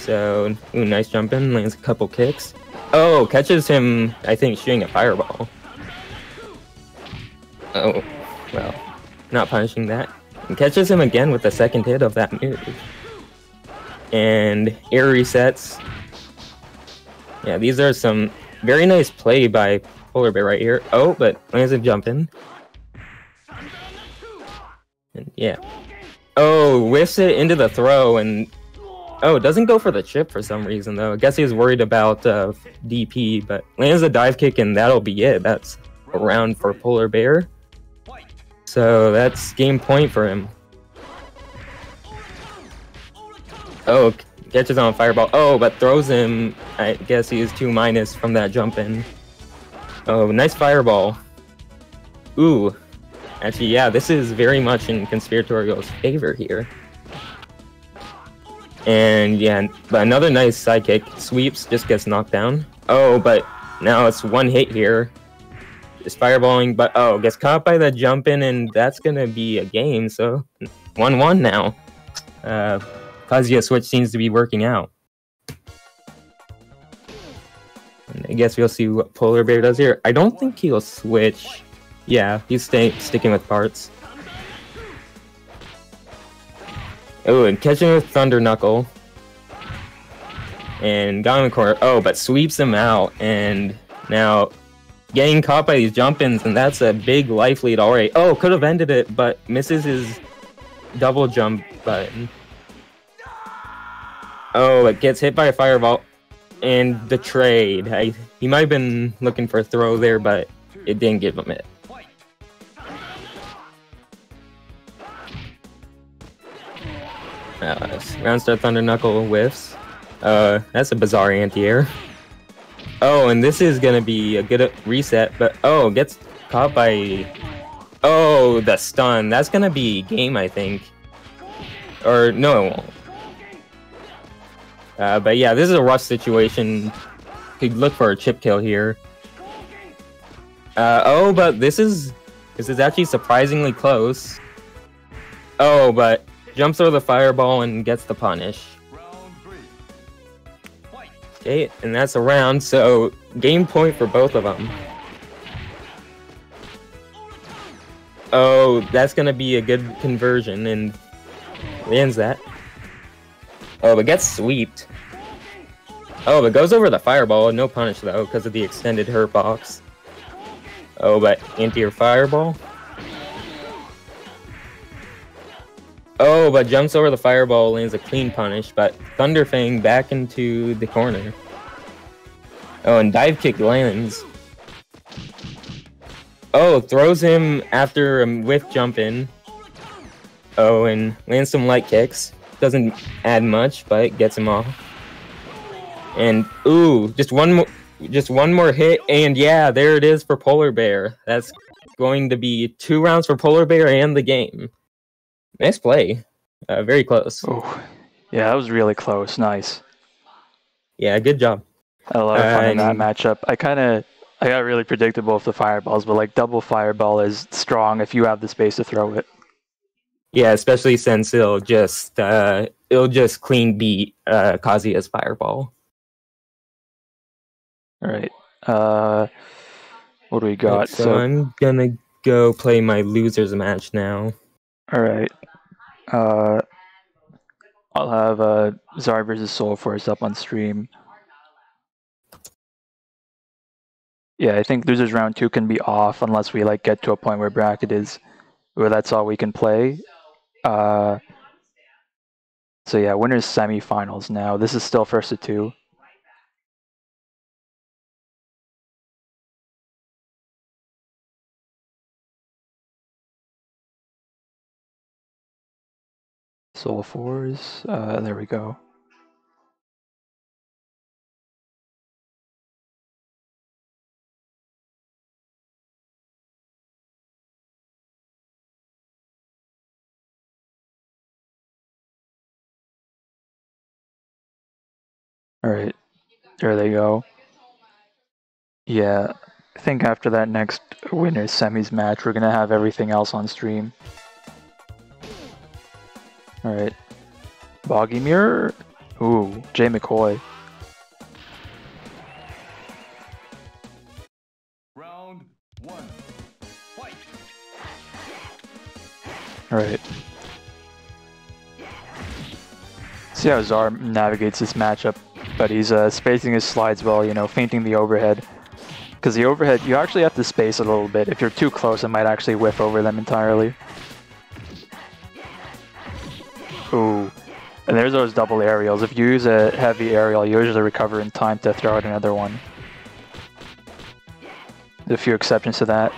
So, ooh, nice jump in. Lands a couple kicks. Oh, catches him, I think, shooting a fireball. Oh... Well, not punishing that. And catches him again with the second hit of that move. And air resets. Yeah, these are some very nice play by Polar Bair right here. Oh, but lands a jump in. And yeah. Oh, whiffs it into the throw and... Oh, doesn't go for the chip for some reason, though. I guess he was worried about uh, D P, but lands a dive kick and that'll be it. That's a round for Polar Bair. So that's game point for him. Oh, catches on fireball. Oh, but throws him. I guess he is two minus from that jump in. Oh, nice fireball. Ooh. Actually, yeah, this is very much in Conspiratorial's favor here. And yeah, but another nice sidekick. Sweeps, just gets knocked down. Oh, but now it's one hit here. Is fireballing, but oh, gets caught by the jump in, and that's gonna be a game. So, one one now. Uh, Kazuya switch seems to be working out. And I guess we'll see what Polar Bair does here. I don't think he'll switch. Yeah, he's staying sticking with Bartz. Oh, and catching with Thunder Knuckle, and got him in the corner. Oh, but sweeps him out, and now. Getting caught by these jump-ins, and that's a big life lead already. Oh, could have ended it, but misses his double jump button. Oh, it gets hit by a fireball. And the trade. I, he might have been looking for a throw there, but it didn't give him it. Uh, round start Thunder Knuckle whiffs. Uh, that's a bizarre anti-air. Oh, and this is gonna be a good reset, but oh, gets caught by... Oh, the stun. That's gonna be game, I think. Or, no, it won't. Uh, but yeah, this is a rough situation. Could look for a chip kill here. Uh, oh, but this is... This is actually surprisingly close. Oh, but jumps over the fireball and gets the punish. Okay, and that's a round, so game point for both of them. Oh, that's gonna be a good conversion, and lands that. Oh, but gets sweeped. Oh, but goes over the fireball, no punish though, because of the extended hurt box. Oh, but into your fireball. Oh, but jumps over the fireball, lands a clean punish, but Thunderfang back into the corner. Oh, and dive kick lands. Oh, throws him after a whiff jump in. Oh, and lands some light kicks. Doesn't add much, but gets him off. And ooh, just one more, just one more hit, and yeah, there it is for Polar Bair. That's going to be two rounds for Polar Bair and the game. Nice play. Uh, very close. Oh, yeah, that was really close. Nice. Yeah, good job. I had a lot of fun uh, in that matchup. I kind of, I got really predictable with the fireballs, but like double fireball is strong if you have the space to throw it. Yeah, especially since it'll just, uh, it'll just clean beat uh, Kazuya's fireball. All right. Uh, what do we got? Right, so, so I'm gonna go play my losers match now. All right. uh, I'll have uh, Zar versus Soul Force up on stream. Yeah, I think losers round two can be off unless we like get to a point where bracket is where that's all we can play. Uh, so yeah, winners semifinals now. This is still first of two. Soul Force, uh, there we go. All right, there they go. Yeah, I think after that next winner's semis match, we're gonna have everything else on stream. All right, Boggy Mirror. Ooh, Jay McCoy. Round one. Fight. All right. See how Zar navigates this matchup, but he's uh, spacing his slides well. You know, feinting the overhead, because the overhead you actually have to space a little bit. If you're too close, it might actually whiff over them entirely. Ooh, and there's those double aerials. If you use a heavy aerial, you usually recover in time to throw out another one. There's a few exceptions to that.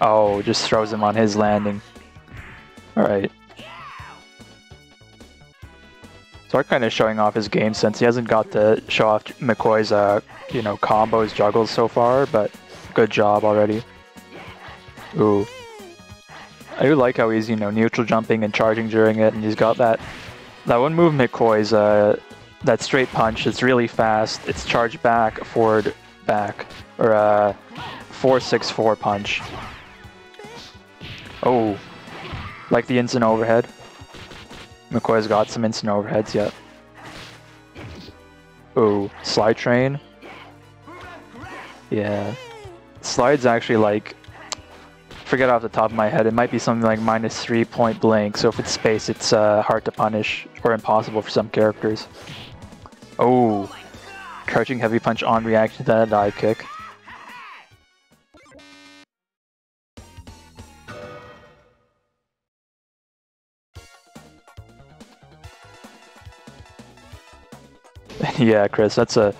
Oh, just throws him on his landing. Alright. Zar kind of showing off his game sense. He hasn't got to show off McCoy's, uh, you know, combos, juggles so far, but good job already. Ooh. I do like how he's, you know, neutral jumping and charging during it, and he's got that that one move McCoy's, uh, that straight punch. It's really fast. It's charge back, forward, back, or uh, four six four punch. Oh, like the instant overhead. McCoy's got some instant overheads yet. Oh, slide train. Yeah, slide's actually like. Forget off the top of my head, it might be something like minus three point blank, so if it's space, it's uh, hard to punish or impossible for some characters. Oh, crouching heavy punch on reaction to that dive kick. Yeah, Chris, that's a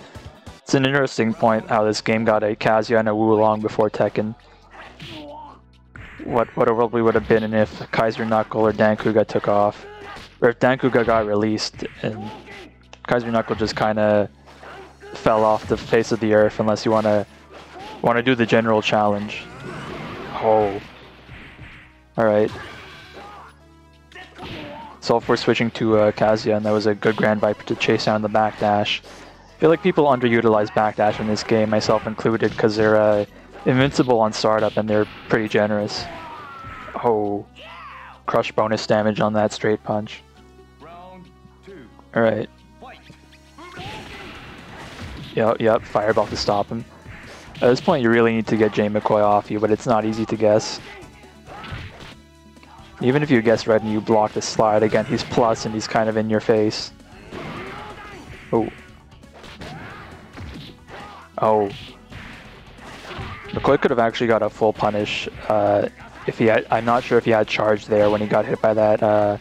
it's an interesting point how this game got a Kazuya and a Wulong before Tekken. What what a world we would have been in if Kaiser Knuckle or Dan-Ku-Ga took off, or if Dan-Ku-Ga got released and Kaiser Knuckle just kind of fell off the face of the earth. Unless you want to want to do the general challenge. Oh, all right. Soul Force switching to uh, Kazuya, and that was a good Grand Viper to chase down the backdash. I feel like people underutilize backdash in this game, myself included, because they're. Uh, Invincible on startup, and they're pretty generous. Oh, crush bonus damage on that straight punch. Alright. Yep, yep, fireball to stop him. At this point, you really need to get Jay McCoy off you, but it's not easy to guess. Even if you guess right and you block the slide, again, he's plus and he's kind of in your face. Oh. Oh. McCoy could have actually got a full punish uh, if he had, I'm not sure if he had charge there when he got hit by that uh,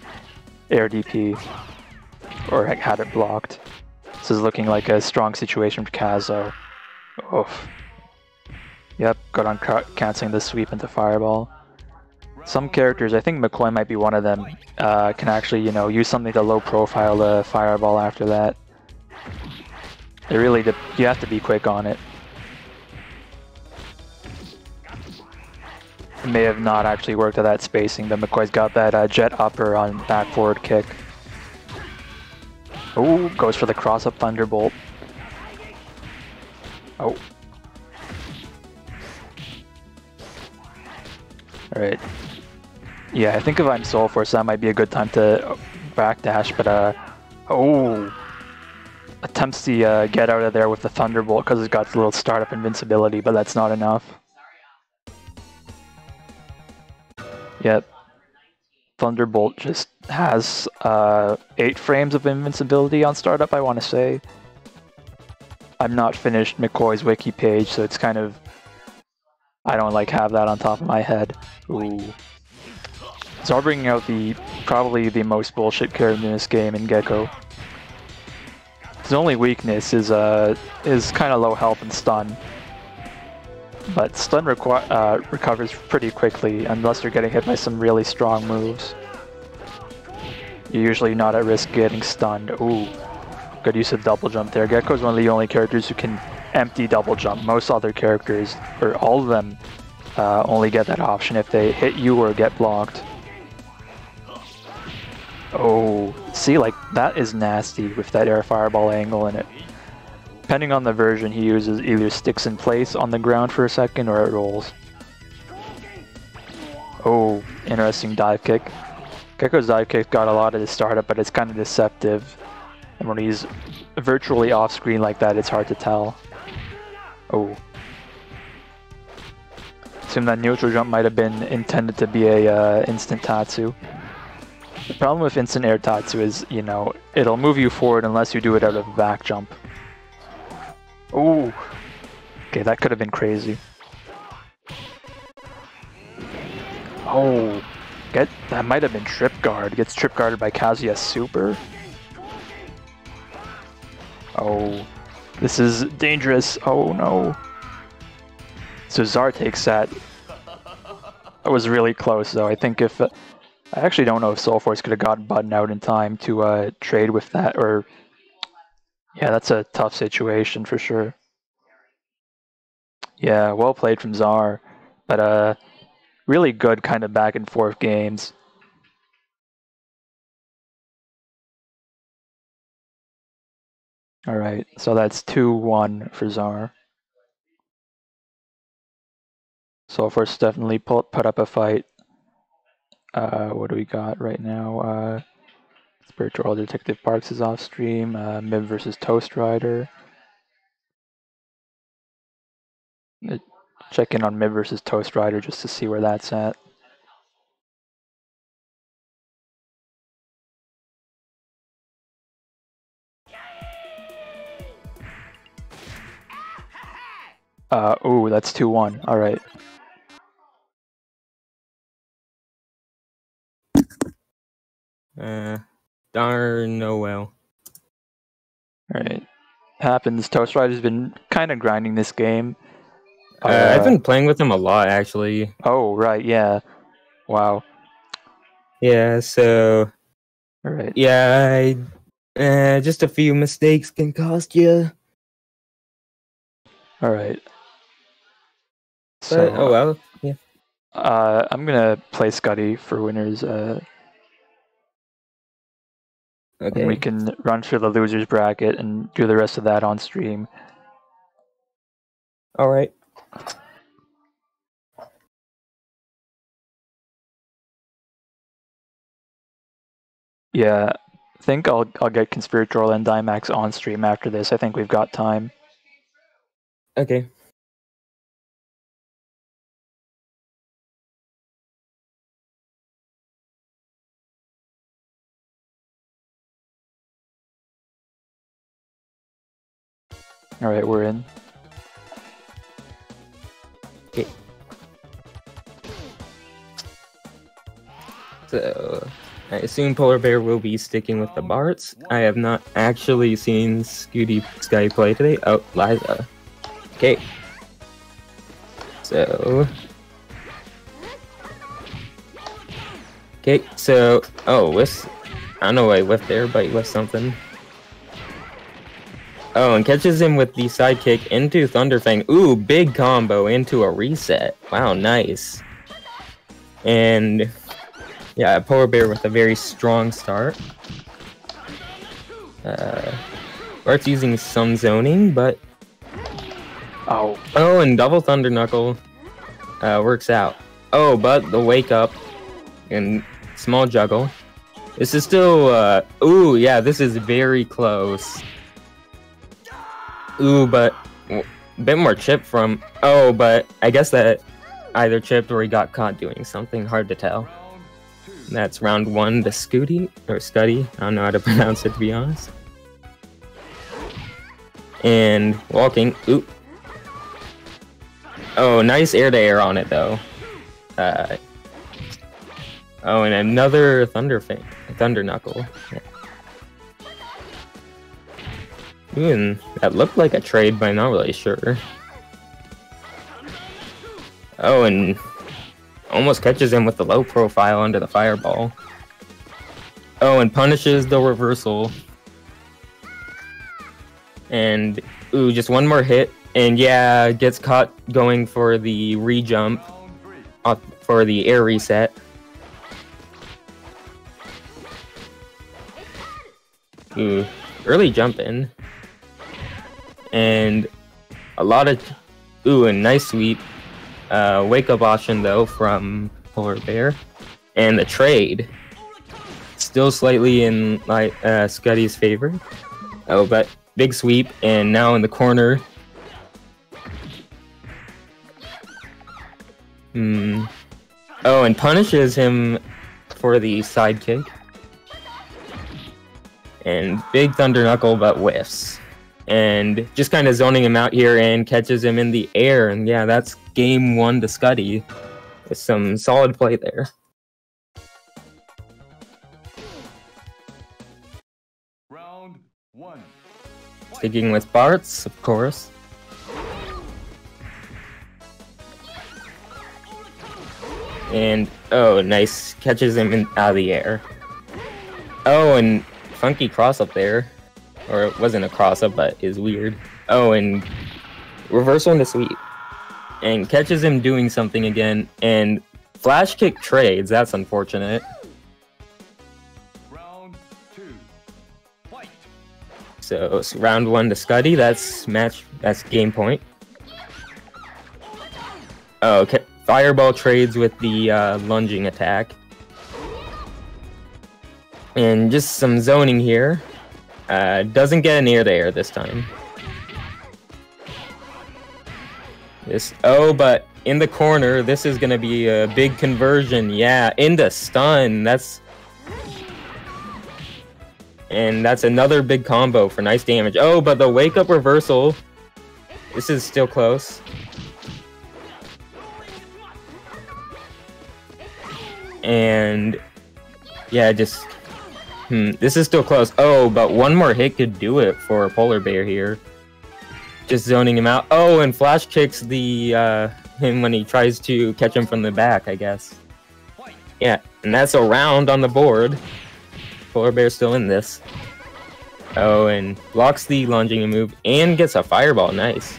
air D P or had it blocked. This is looking like a strong situation for Kazo. Oof. Yep, good on canceling the sweep into fireball. Some characters, I think McCoy might be one of them, uh, can actually, you know, use something to low profile the fireball after that. It really, you have to be quick on it. It may have not actually worked at that spacing, but McCoy's got that uh, jet upper on back forward kick. Oh, goes for the cross up thunderbolt. Oh. Alright. Yeah, I think if I'm Soul Force, that might be a good time to backdash, but uh. Oh! Attempts to uh, get out of there with the thunderbolt because it's got a little startup invincibility, but that's not enough. Yep. Thunderbolt just has uh, eight frames of invincibility on startup, I want to say. I'm not finished McCoy's wiki page, so it's kind of... I don't like have that on top of my head. Ooh. So I'm bringing out the probably the most bullshit character in this game in Gekko. His only weakness is uh is kind of low health and stun, but stun requ uh, recovers pretty quickly unless you're getting hit by some really strong moves. You're usually not at risk getting stunned. Ooh, good use of double jump there. Gekko is one of the only characters who can empty double jump. Most other characters, or all of them, uh, only get that option if they hit you or get blocked. Oh, see, like, that is nasty with that air fireball angle in it. Depending on the version, he uses either sticks in place on the ground for a second or it rolls. Oh, interesting dive kick. Gekko's dive kick got a lot of the startup, but it's kind of deceptive. And when he's virtually off screen like that, it's hard to tell. Oh. Assume that neutral jump might have been intended to be a uh, instant tatsu. The problem with instant air tatsu is, you know, it'll move you forward unless you do it out of back jump. Ooh. Okay, that could have been crazy. Oh. Get, that might have been trip guard. Gets trip guarded by Kazuya Super. Oh. This is dangerous. Oh no. So Zar takes that. That was really close though. I think if... Uh, I actually don't know if Soul Force could have gotten button out in time to uh, trade with that, or... Yeah, that's a tough situation for sure. Yeah, well played from Zar, but uh, really good kind of back and forth games. Alright, so that's two one for Zar. Soul Force definitely put up a fight. Uh, what do we got right now? Uh, Spiritual Detective Parks is off stream. Uh, Mib versus Toast Rider. Check in on Mib versus Toast Rider just to see where that's at. Uh, ooh, that's two one. All right. Uh, darn, oh well. Alright. Happens. Toast Rider's been kind of grinding this game. Uh, uh, I've been playing with him a lot, actually. Oh, right, yeah. Wow. Yeah, so... Alright. Yeah, I, uh, just a few mistakes can cost you. Alright. So, but, oh well, yeah. Uh, I'm gonna play Scuddy for winners, uh... Okay. And we can run through the losers bracket and do the rest of that on stream. All right. Yeah, I think I'll I'll get Conspiratorial and Daimax on stream after this. I think we've got time. Okay. All right, we're in. Okay. So, I assume Polar Bair will be sticking with the Bartz. I have not actually seen Scuddy Sky play today. Oh, Liza. Okay. So. Okay, so. Oh, with. I don't know why I whiffed there, but he whiffed something. Oh, and catches him with the sidekick into Thunderfang. Ooh, big combo into a reset. Wow, nice. And yeah, Polar Bair with a very strong start. Uh, Bart's using some zoning, but oh, oh, and double Thunder Knuckle uh, works out. Oh, but the wake up and small juggle. This is still uh, ooh, yeah, this is very close. Ooh, but a bit more chip from... Oh, but I guess that either chipped or he got caught doing something. Hard to tell. That's round one, the Scuddy, or Scuddy. I don't know how to pronounce it, to be honest. And walking, oop. Oh, nice air-to-air on it, though. Uh, oh, and another Thunder Fang, Thunder Knuckle. Ooh, and that looked like a trade, but I'm not really sure. Oh, and almost catches him with the low profile under the fireball. Oh, and punishes the reversal. And, ooh, just one more hit. And yeah, gets caught going for the re-jump uh, for the air reset. Ooh, early jumping. And a lot of... Ooh, and nice sweep. Uh, wake-up option, though, from Polar Bair. And the trade. Still slightly in like uh, Scuddy's favor. Oh, but big sweep, and now in the corner. Hmm. Oh, and punishes him for the sidekick. And big Thunder Knuckle, but whiffs. And just kind of zoning him out here and catches him in the air. And yeah, that's game one to Scuddy with some solid play there. Round one. Sticking with Bartz, of course. And oh, nice. Catches him in, out of the air. Oh, and funky cross up there. Or it wasn't a cross-up, but is weird. Oh, and reversal into sweep. And catches him doing something again. And flash kick trades. That's unfortunate. Round two. Fight. So it's round one to Scuddy. That's match. That's game point. Oh, okay. Fireball trades with the uh, lunging attack. And just some zoning here. Uh, doesn't get an air to air this time. This, oh, but in the corner, this is gonna be a big conversion. Yeah, into stun. That's, and that's another big combo for nice damage. Oh, but the wake up reversal. This is still close. And yeah, just. Hmm, this is still close. Oh, but one more hit could do it for Polar Bair here. Just zoning him out. Oh, and flash kicks the uh, him when he tries to catch him from the back, I guess. Yeah, and that's a round on the board. Polar Bair's still in this. Oh, and blocks the lunging move and gets a fireball. Nice.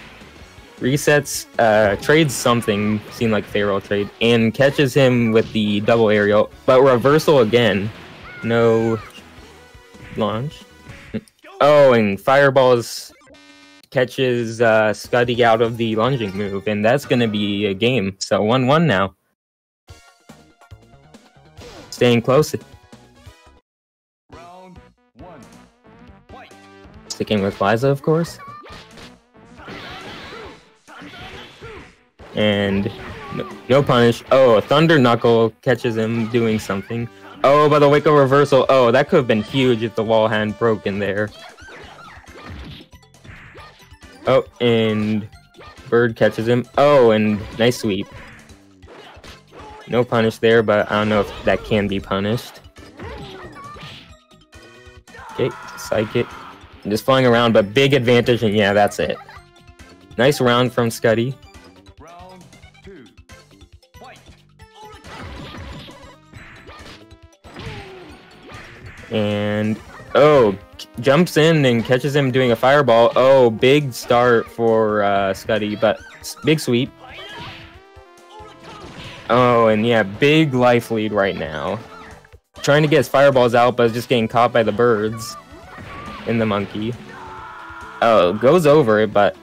Resets, uh, trades something, seemed like feral trade, and catches him with the double aerial, but reversal again. No... launch. Oh, and fireballs catches uh, Scuddy out of the lunging move, and that's gonna be a game. So one one now. Staying close. Round one. Fight. Sticking with Liza, of course. And no, no punish. Oh, a Thunder Knuckle catches him doing something. Oh, by the wake-up reversal. Oh, that could have been huge if the wall hadn't broken there. Oh, and Bird catches him. Oh, and nice sweep. No punish there, but I don't know if that can be punished. Okay, psychic. Just flying around, but big advantage, and yeah, that's it. Nice round from Scuddy. And, oh, jumps in and catches him doing a fireball. Oh, big start for uh, Scuddy, but big sweep. Oh, and yeah, big life lead right now. Trying to get his fireballs out, but just getting caught by the birds and the monkey. Oh, goes over it, but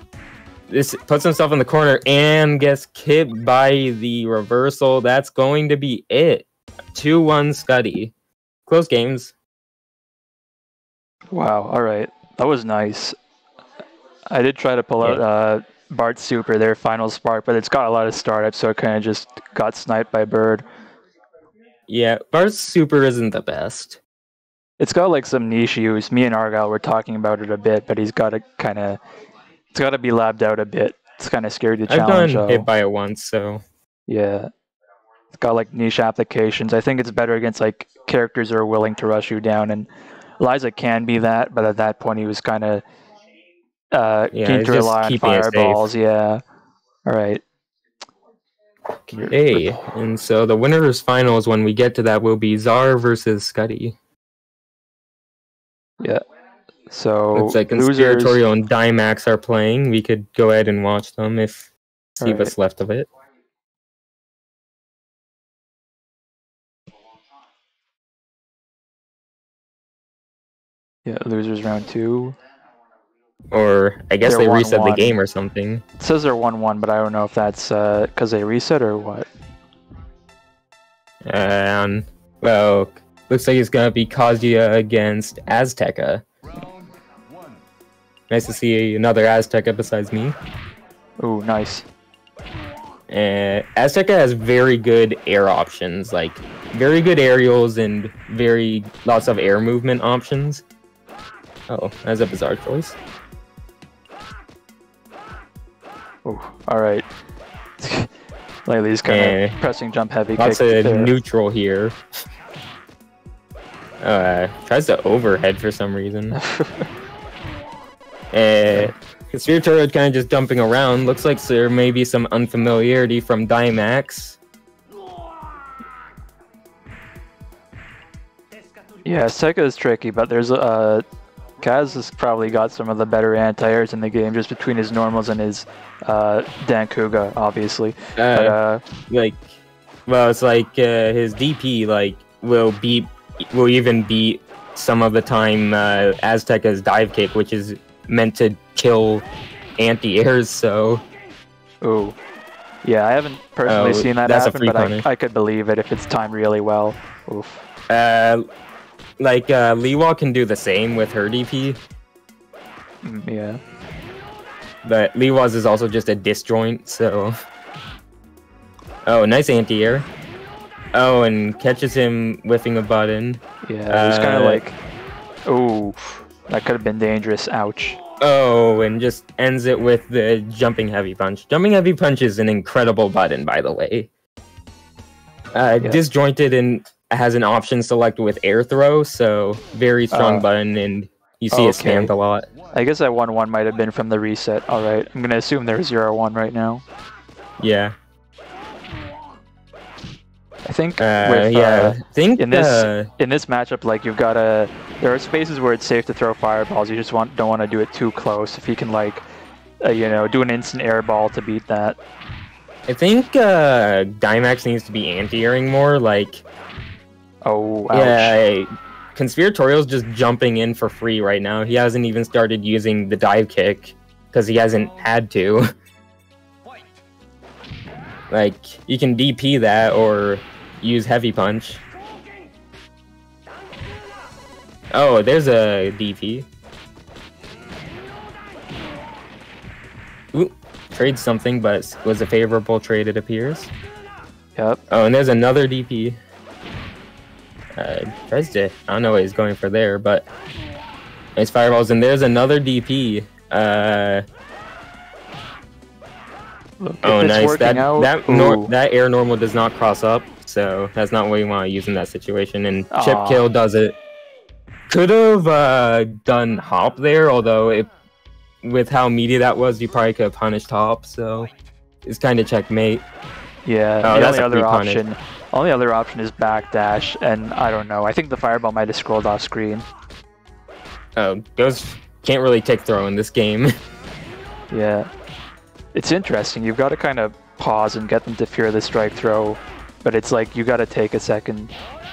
this puts himself in the corner and gets kicked by the reversal. That's going to be it. two one Scuddy. Close games. Wow, all right. That was nice. I did try to pull yeah. out uh, Bart's Super, their final spark, but it's got a lot of startups, so it kind of just got sniped by Bird. Yeah, Bartz Super isn't the best. It's got like some niche use. Me and Argyle were talking about it a bit, but he's got to kind of... It's got to be labbed out a bit. It's kind of scary to challenge. I've done though. Hit by it once, so... Yeah. It's got like niche applications. I think it's better against like characters that are willing to rush you down, and Liza can be that, but at that point he was kind of uh, yeah, keen to rely on fireballs. Yeah. All right. Okay, and so the winners' finals, when we get to that, will be Zar versus Scuddy. Yeah. So looks like Conspiratorial and Daimax are playing. We could go ahead and watch them if see what's left of it. Yeah, losers round two. Or I guess they're they reset one, the game or something. It says they're one one, but I don't know if that's because uh, they reset or what. Um, well, looks like it's going to be Kazuya against Azteca. Nice to see another Azteca besides me. Ooh, nice. Uh, Azteca has very good air options, like very good aerials and very lots of air movement options. Oh, that's a bizarre choice. Oh, all right. Laylee's kind of uh, pressing jump heavy. Lots of there. Neutral here. Uh, tries to overhead for some reason. uh, Conspiratorial kind of just jumping around. Looks like there may be some unfamiliarity from Daimax. Yeah, Azteca is tricky, but there's a... Uh, Kaz has probably got some of the better anti-airs in the game, just between his normals and his uh, Dan-Ku-Ga, obviously. Uh, but, uh, like, well, it's like uh, his D P like will beat, will even beat some of the time uh, Azteca's dive kick, which is meant to kill anti-airs. So, ooh, yeah, I haven't personally oh, seen that happen, but I, I could believe it if it's timed really well. Oof. Uh. Like, uh, Liwa can do the same with her D P. Yeah. But Liwa's is also just a disjoint, so... Oh, nice anti-air. Oh, and catches him whiffing a button. Yeah, it was uh, kind of like... Oh, that could have been dangerous. Ouch. Oh, and just ends it with the jumping heavy punch. Jumping heavy punch is an incredible button, by the way. Uh, yeah. Disjointed and... has an option select with air throw, so very strong uh, button, and you see okay. it spammed a lot. I guess that one one might have been from the reset. All right, I'm going to assume they're zero one right now. Yeah. I think uh, with, yeah. Uh, I think in this uh, in this matchup, like you've got to, there are spaces where it's safe to throw fireballs. You just want don't want to do it too close. If you can like, uh, you know, do an instant air ball to beat that. I think uh, Daimax needs to be anti-airing more, like. Oh, ouch. Yeah, Conspiratorial's just jumping in for free right now. He hasn't even started using the dive kick because he hasn't had to. Like, you can D P that or use heavy punch. Oh, there's a D P. Ooh, trades something, but it was a favorable trade, it appears. Yep. Oh, and there's another D P. Uh, tries to, I don't know what he's going for there, but nice fireballs, and there's another D P. Uh, Look, oh, nice! That that, nor that air normal does not cross up, so that's not what you want to use in that situation. And Aww. Chip kill does it. Could have uh, done hop there, although it, with how meaty that was, you probably could have punished hop. So it's kind of checkmate. Yeah, oh, the that's only other option. Only other option is backdash, and I don't know. I think the fireball might have scrolled off screen. Oh, those can't really tick throw in this game. Yeah. It's interesting. You've got to kind of pause and get them to fear the strike throw, but it's like you got to take a second.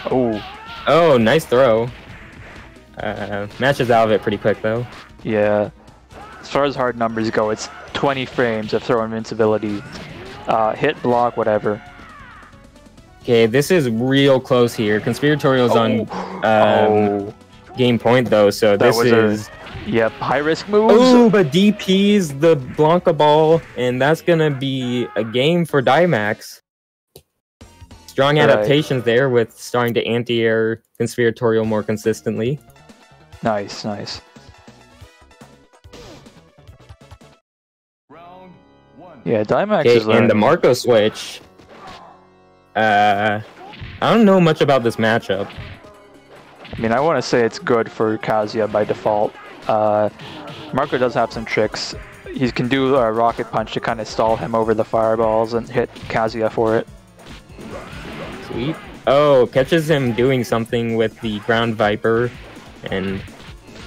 Oh. Oh, nice throw. Uh, matches out of it pretty quick, though. Yeah. As far as hard numbers go, it's twenty frames of throw invincibility. Uh, hit, block, whatever. Okay, this is real close here. Conspiratorial's oh. on um, oh. game point, though, so that this is... A, yep, high-risk moves. Oh, but D P's the Blanca Ball, and that's going to be a game for Daimax. Strong adaptations right. there with starting to anti-air Conspiratorial more consistently. Nice, nice. Round one. Yeah, Daimax is learning. And the Marco switch. Uh, I don't know much about this matchup. I mean, I want to say it's good for Kazuya by default. Uh, Marco does have some tricks. He can do a rocket punch to kind of stall him over the fireballs and hit Kazuya for it. Sweet. Oh, catches him doing something with the ground viper and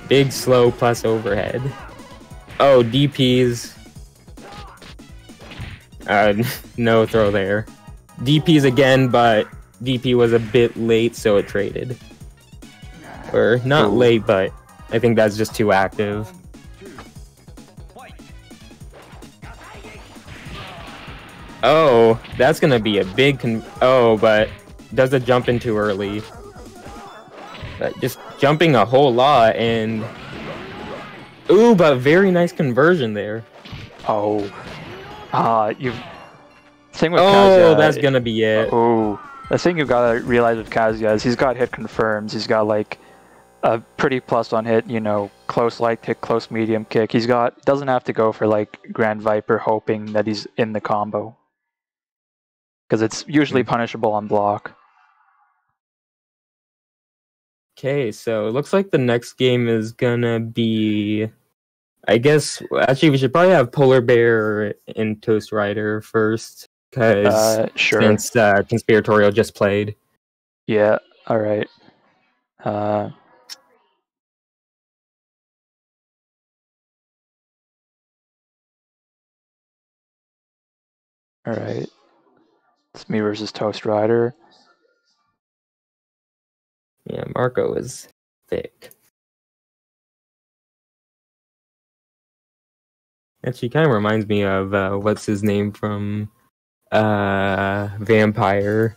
big slow plus overhead. Oh, D Ps. Uh, no throw there. D Ps again, but D P was a bit late, so it traded. Or not Ooh. late, but I think that's just too active. Oh, that's gonna be a big con- Oh, but does a jump in too early. But just jumping a whole lot and... Ooh, but very nice conversion there. Oh. Uh, you've... Thing with oh, Kazuya, that's gonna be it. Oh, the thing you gotta realize with Kazuya is he's got hit confirms. He's got like a pretty plus on hit, you know, close light kick, close medium kick. He's got doesn't have to go for like Grand Viper, hoping that he's in the combo, because it's usually mm-hmm. punishable on block. Okay, so it looks like the next game is gonna be, I guess, actually we should probably have Polar Bair and Toast Rider first. Because uh, sure. since uh, Conspiratorial just played. Yeah, alright. Uh... Alright. It's me versus Toast Rider. Yeah, Marco is thick. Actually, kind of reminds me of uh, what's his name from... Uh, Vampire.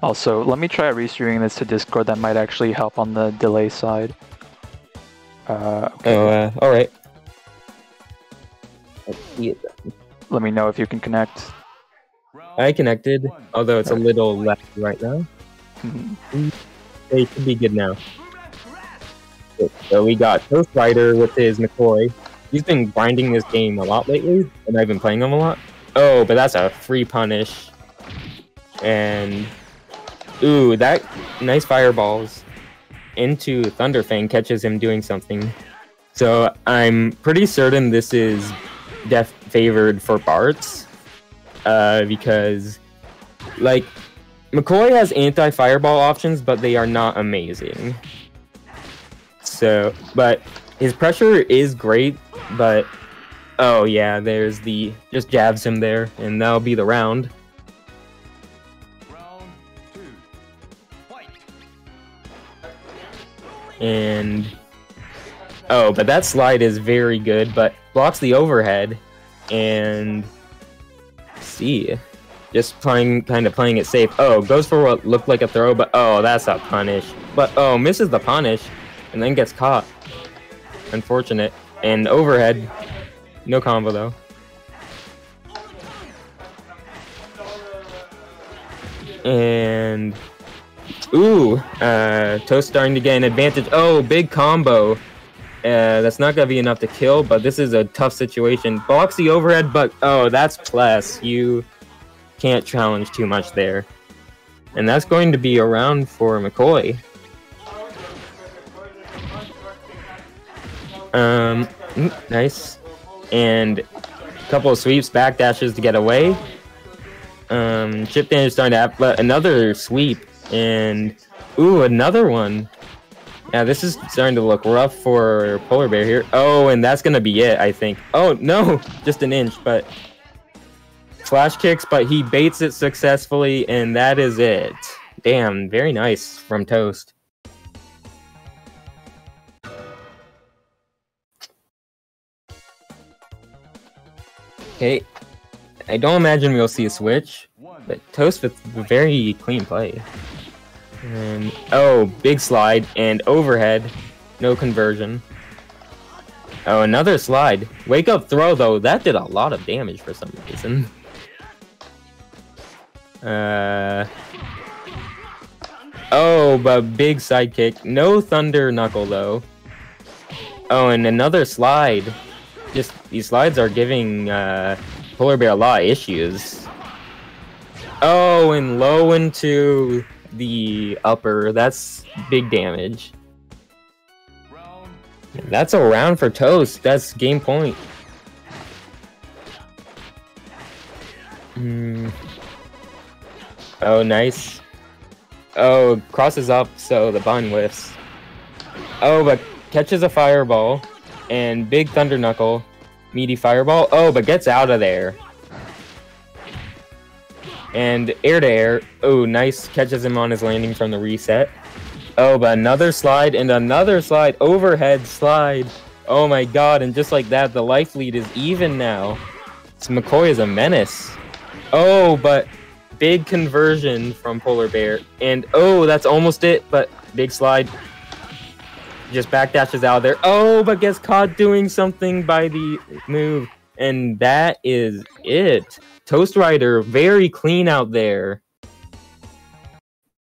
Also, let me try restreaming this to Discord. That might actually help on the delay side. Uh, okay. Oh, uh, alright. Let me know if you can connect. I connected, although it's a little left right now. They should be good now. So we got Toast Rider with his McCoy. He's been grinding this game a lot lately, and I've been playing him a lot. Oh, but that's a free punish. And... Ooh, that... Nice fireballs. Into Thunderfang catches him doing something. So, I'm pretty certain this is death favored for Bartz. Uh, because... Like... McCoy has anti-fireball options, but they are not amazing. So... But... His pressure is great, but... Oh yeah, there's the... Just jabs him there, and that'll be the round. round two. Fight. And... Oh, but that slide is very good, but blocks the overhead. And... Let's see. Just playing, kind of playing it safe. Oh, goes for what looked like a throw, but oh, that's a punish. But oh, misses the punish, and then gets caught. Unfortunate. And overhead... No combo, though. And... Ooh! Uh, Toast starting to get an advantage. Oh, big combo! Uh, that's not gonna be enough to kill, but this is a tough situation. Blocks the overhead, but... Oh, that's plus. You can't challenge too much there. And that's going to be a round for McCoy. Um, nice. And a couple of sweeps, back dashes to get away. Um, chip damage starting to have another sweep, and ooh, another one. Yeah, this is starting to look rough for Polar Bair here. Oh, and that's gonna be it, I think. Oh no, just an inch, but flash kicks, but he baits it successfully, and that is it. Damn, very nice from Toast. Okay, I don't imagine we'll see a switch, but Toast with a very clean play. And oh, big slide and overhead, no conversion. Oh, another slide. Wake up throw though, that did a lot of damage for some reason. Uh... Oh, but big sidekick. No Thunder Knuckle, though. Oh, and another slide. Just, these slides are giving uh, Polar Bair a lot of issues. Oh, and low into the upper. That's big damage. That's a round for Toast. That's game point. Mm. Oh, nice. Oh, crosses up, so the bun whiffs. Oh, but catches a fireball. And big Thunder Knuckle. Meaty fireball. Oh, but gets out of there. And air to air. Oh, nice. Catches him on his landing from the reset. Oh, but another slide and another slide. Overhead slide. Oh my god. And just like that, the life lead is even now. So McCoy is a menace. Oh, but big conversion from Polar Bair. And oh, that's almost it. But big slide. Just backdashes out of there. Oh, but gets caught doing something by the move. And that is it. Toast Rider, very clean out there.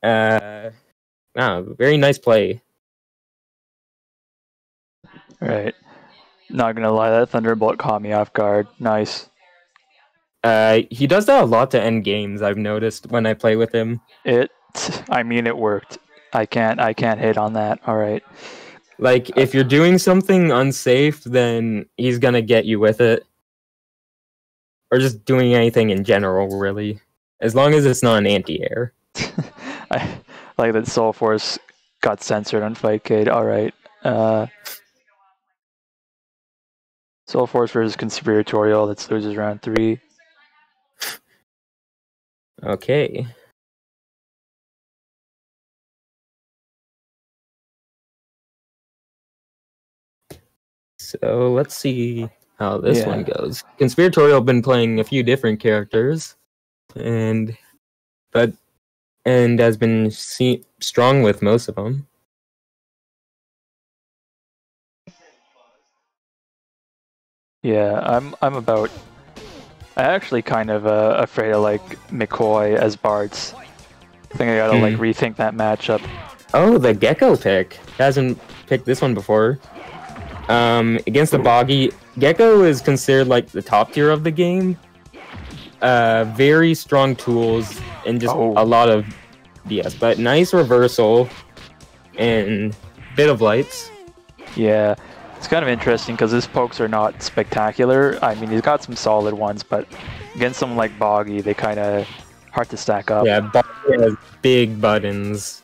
Uh, wow, very nice play. All right. Not gonna lie, that Thunderbolt caught me off guard. Nice. Uh, he does that a lot to end games, I've noticed, when I play with him. It, I mean, it worked. I can't, I can't hate on that. All right. Like, if you're doing something unsafe, then he's gonna get you with it. Or just doing anything in general, really. As long as it's not an anti-air. I like that Soul Force got censored on Fightcade. Alright. Uh, Soul Force versus Conspiratorial. That's loses round three. Okay. So, let's see how this yeah. one goes. Conspiratorial been playing a few different characters, and but and has been see, strong with most of them. Yeah, I'm I'm about. I actually kind of uh, afraid of like McCoy as Bartz. I think I gotta mm. like rethink that matchup. Oh, the Gekko pick hasn't picked this one before. Um, against the Boggy, Gekko is considered like the top tier of the game. Uh, very strong tools and just oh. a lot of B S, but nice reversal and bit of lights. Yeah, it's kind of interesting because his pokes are not spectacular. I mean, he's got some solid ones, but against someone like Boggy, they kind of hard to stack up. Yeah, Boggy has big buttons.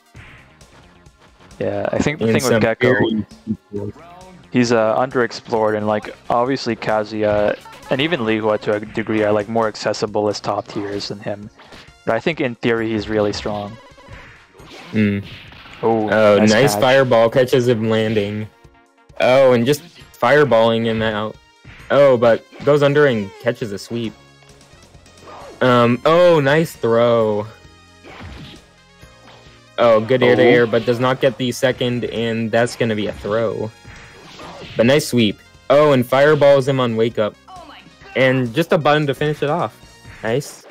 Yeah, I think the and thing with Gekko. He's uh, underexplored, and like obviously Kazuya and even Liwa to a degree are like more accessible as top tiers than him. But I think in theory he's really strong. Mm. Oh, oh, nice, nice catch. Fireball catches him landing. Oh, and just fireballing him out. Oh, but goes under and catches a sweep. Um. Oh, nice throw. Oh, good air to air, but does not get the second, and that's gonna be a throw. But nice sweep. Oh, and fireballs him on wake up. And just a button to finish it off. Nice.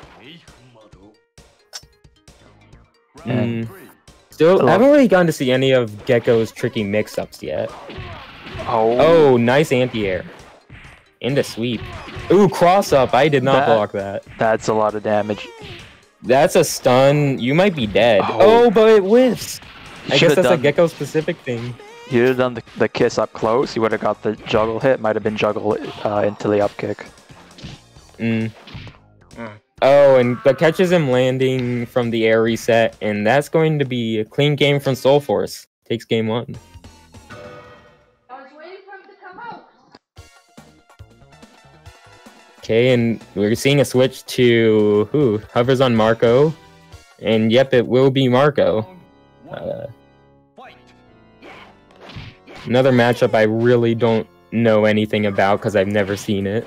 And still, I haven't really gotten to see any of Gekko's tricky mix-ups yet. Oh, oh nice anti-air. And a sweep. Ooh, cross-up. I did not that, block that. That's a lot of damage. That's a stun. You might be dead. Oh, oh but it whiffs. I guess that's done. a Gekko-specific thing. He would have done the, the kiss up close, he would have got the juggle hit, might have been juggle uh, into the up kick. Mm. Mm. Oh, and that catches him landing from the air reset, and that's going to be a clean game from Soul Force. Takes game one. I was waiting for him to come out. Okay, and we're seeing a switch to who hovers on Marco, and yep, it will be Marco. Uh, Another matchup I really don't know anything about because I've never seen it.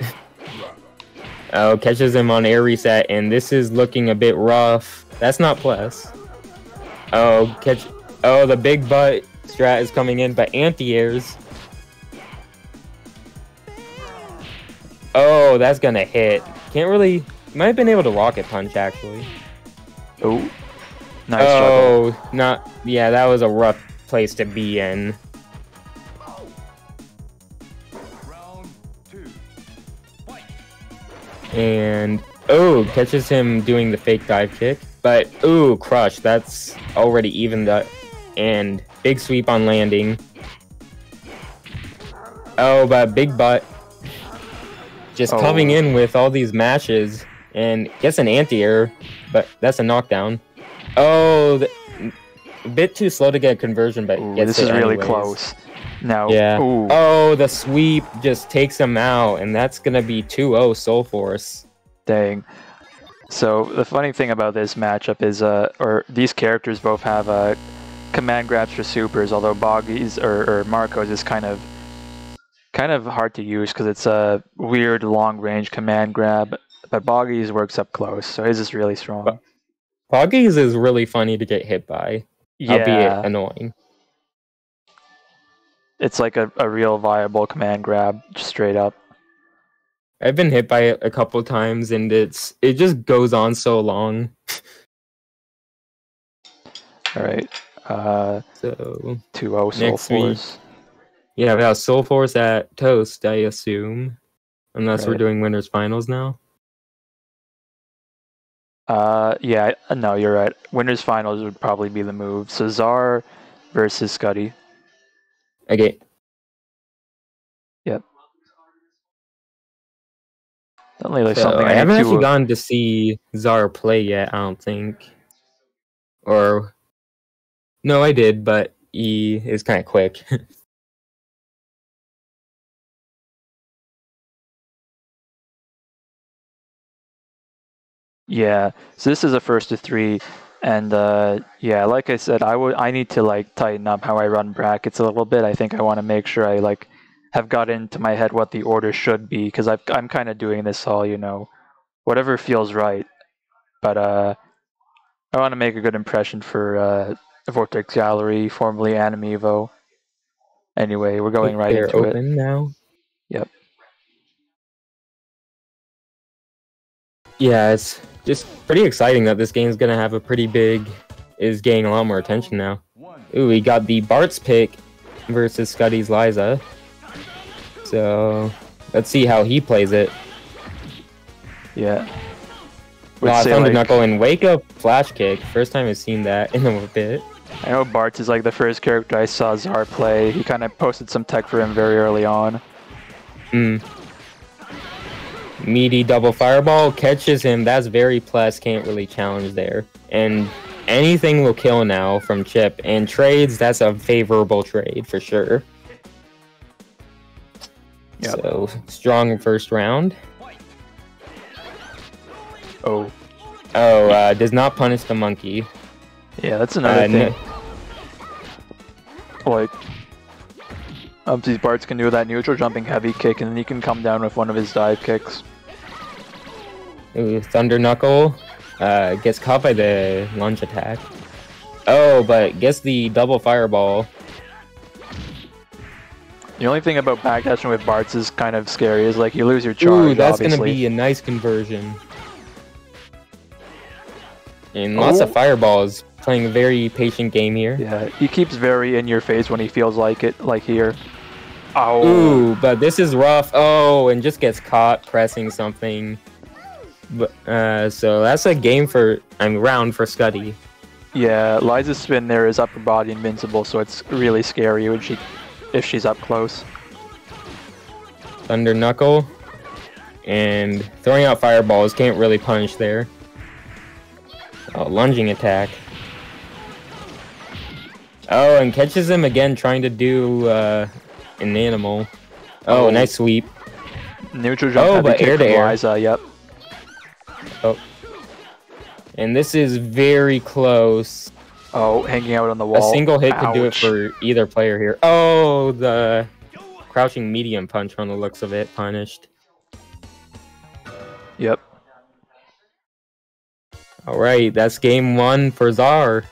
Oh, catches him on air reset, and this is looking a bit rough. That's not plus. Oh, catch. Oh, the big butt strat is coming in, but anti-airs. Oh, that's gonna hit. Can't really. Might have been able to rocket punch actually. Oh, nice oh, struggle. Not yeah. That was a rough place to be in. Round two. Fight. And oh, catches him doing the fake dive kick, but ooh, crush. That's already evened up. And big sweep on landing. Oh, but Big Butt just oh. coming in with all these mashes and gets an anti-air, but that's a knockdown. Oh, the, a bit too slow to get a conversion, but Ooh, gets this is anyways. really close. No. Yeah. Ooh. Oh, the sweep just takes him out, and that's gonna be two oh Soul Force. Dang. So the funny thing about this matchup is, uh, or these characters both have uh, command grabs for supers, although Boggy's or, or Marco's is kind of. Kind of hard to use because it's a weird long-range command grab, but Boggy's works up close, so his is really strong. Boggy's is really funny to get hit by, yeah. albeit annoying. It's like a, a real viable command grab, just straight up. I've been hit by it a couple times, and it's it just goes on so long. All right, uh, so two oh Soul Force. Yeah, we have Soul Force at Toast, I assume. Unless right. we're doing Winners Finals now. Uh, yeah, no, you're right. Winners Finals would probably be the move. So Zar versus Scuddy. Okay. Yep. Definitely like so something I, I haven't actually gone to see Zar play yet, I don't think. Or... No, I did, but he is kind of quick. Yeah, so this is a first of three, and uh, yeah, like I said, I would I need to like tighten up how I run brackets a little bit. I think I want to make sure I like have got into my head what the order should be, because I've I'm kind of doing this all, you know, whatever feels right. But uh, I want to make a good impression for uh, Vortex Gallery, formerly Animevo. Anyway, we're going right into it. They're open now. Yep. Yeah, it's just pretty exciting that this game's gonna have a pretty big... is getting a lot more attention now. Ooh, we got the Bartz pick versus Scuddy's Liza. So, let's see how he plays it. Yeah. Wow, Thunder Knuckle and Wake Up Flash Kick. First time I've seen that in a bit. I know Bartz is like the first character I saw Zar play. He kind of posted some tech for him very early on. Hmm. Meaty double fireball catches him. That's very plus. Can't really challenge there. And anything will kill now from Chip. And trades, that's a favorable trade for sure. Yep. So, strong first round. Oh. Oh, uh, does not punish the monkey. Yeah, that's another uh, thing. Like... Umpsies Bartz can do that neutral jumping heavy kick, and then he can come down with one of his dive kicks. Ooh, Thunder Knuckle uh, gets caught by the lunge attack. Oh, but gets the double fireball. The only thing about backdashing with Bartz is kind of scary, is like you lose your charge. Ooh, that's going to be a nice conversion. And lots Ooh. of fireballs. Playing a very patient game here. Yeah, he keeps very in your face when he feels like it, like here. Oh. Ooh, but this is rough. Oh, and just gets caught pressing something. But, uh, so that's a game for, I mean, round for Scuddy. Yeah, Liza's spin there is upper body invincible, so it's really scary when she, if she's up close. Thunder Knuckle. And throwing out fireballs, can't really punish there. Oh, lunging attack. Oh, and catches him again trying to do uh, an animal. Oh, oh, nice sweep. Neutral jump. Oh, but air to air. Liza, yep. Oh. And this is very close. Oh, hanging out on the wall. A single hit Ouch. could do it for either player here. Oh, the crouching medium punch on the looks of it. Punished. Yep. All right, that's game one for Zar.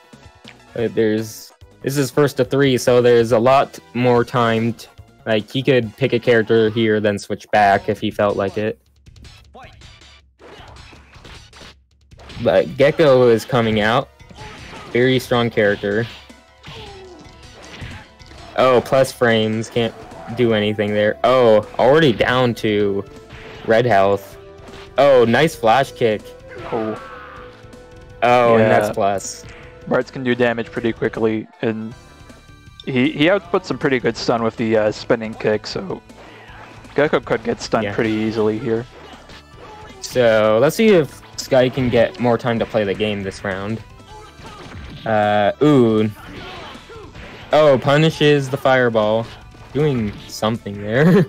Uh, there's... This is first to three, so there's a lot more time. To, like, he could pick a character here, then switch back if he felt like it. But Gekko is coming out. Very strong character. Oh, plus frames. Can't do anything there. Oh, already down to red health. Oh, nice flash kick. Cool. Oh, yeah. And that's plus. Bartz can do damage pretty quickly, and he he outputs some pretty good stun with the uh, spinning kick, so Gekko could get stunned yeah. pretty easily here. So let's see if Scuddy can get more time to play the game this round. Uh, ooh. Oh, punishes the fireball. Doing something there.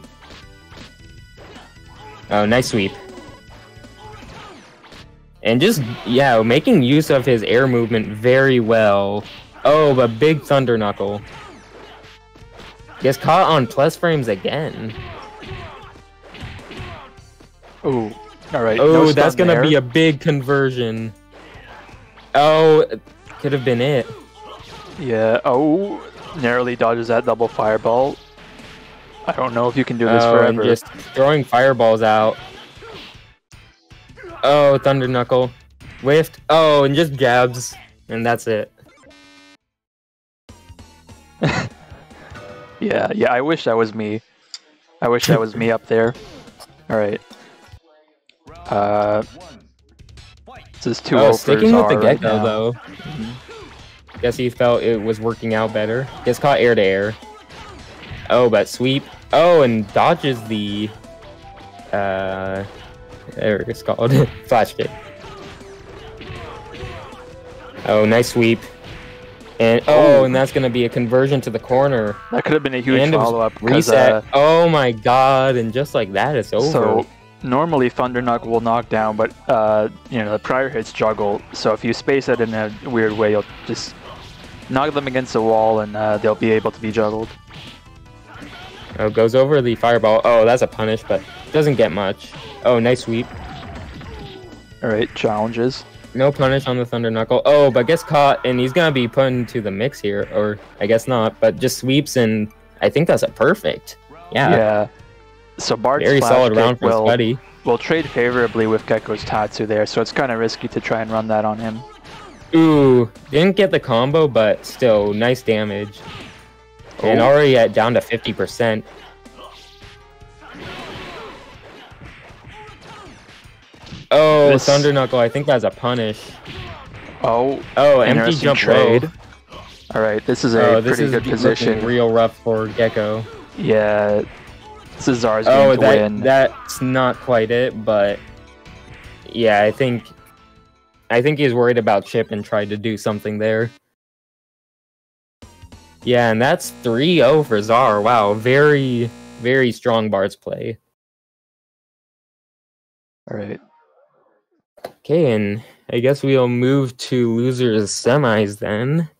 Oh, nice sweep. And just, yeah, making use of his air movement very well. Oh, but big Thunder Knuckle. Gets caught on plus frames again. Oh, all right. Oh, no, that's going to be a big conversion. Oh, could have been it. Yeah, oh, narrowly dodges that double fireball. I don't know if you can do this oh, forever. And just throwing fireballs out. Oh, Thunder Knuckle. Whiffed. Oh, and just jabs. And that's it. yeah, yeah, I wish that was me. I wish that was me up there. Alright. Uh, this is two oh, sticking with the Gekko, right though. Mm-hmm. Guess he felt it was working out better. Gets caught air to air. Oh, but sweep. Oh, and dodges the... Uh... There it's called flash kick. Oh, nice sweep. And oh, and that's gonna be a conversion to the corner. That could have been a huge follow-up. Reset. Uh, oh my god, and just like that it's over. So normally Thunder Knuckle will knock down, but uh you know, the prior hits juggle, so if you space it in a weird way, you'll just knock them against the wall and uh, they'll be able to be juggled. Oh, goes over the fireball. Oh, that's a punish, but doesn't get much. Oh, nice sweep. Alright, challenges. No punish on the Thunder Knuckle. Oh, but gets caught, and he's going to be put into the mix here, or I guess not, but just sweeps, and I think that's a perfect. Yeah. Yeah. So Bart's very solid round for Scuddy. Will trade favorably with Gecko's Tatsu there, so it's kind of risky to try and run that on him. Ooh, didn't get the combo, but still, nice damage. Oh. And already at down to fifty percent. Oh, this... Thunder Knuckle, I think that's a punish. Oh, oh, empty jump trade. Low. All right, this is a oh, this pretty is good position. Real rough for Gekko. Yeah, this is ours oh, game to that, win. That's not quite it, but yeah, I think I think he's worried about chip and tried to do something there. Yeah, and that's three oh for Zar. Wow, very, very strong Bartz play. All right. Okay, and I guess we'll move to losers semis then.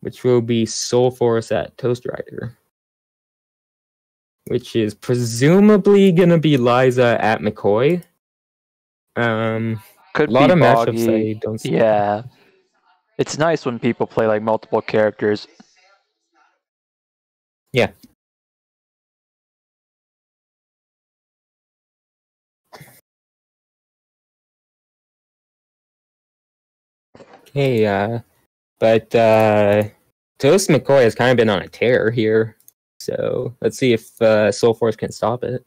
Which will be Soul Force at Toast Rider. Which is presumably going to be Liza at McCoy. Um, Could a lot be of Boggy. Matchups I don't see. Yeah. It's nice when people play like multiple characters. Yeah. Hey, uh, but uh, Toast McCoy has kind of been on a tear here, so let's see if uh, Soul Force can stop it.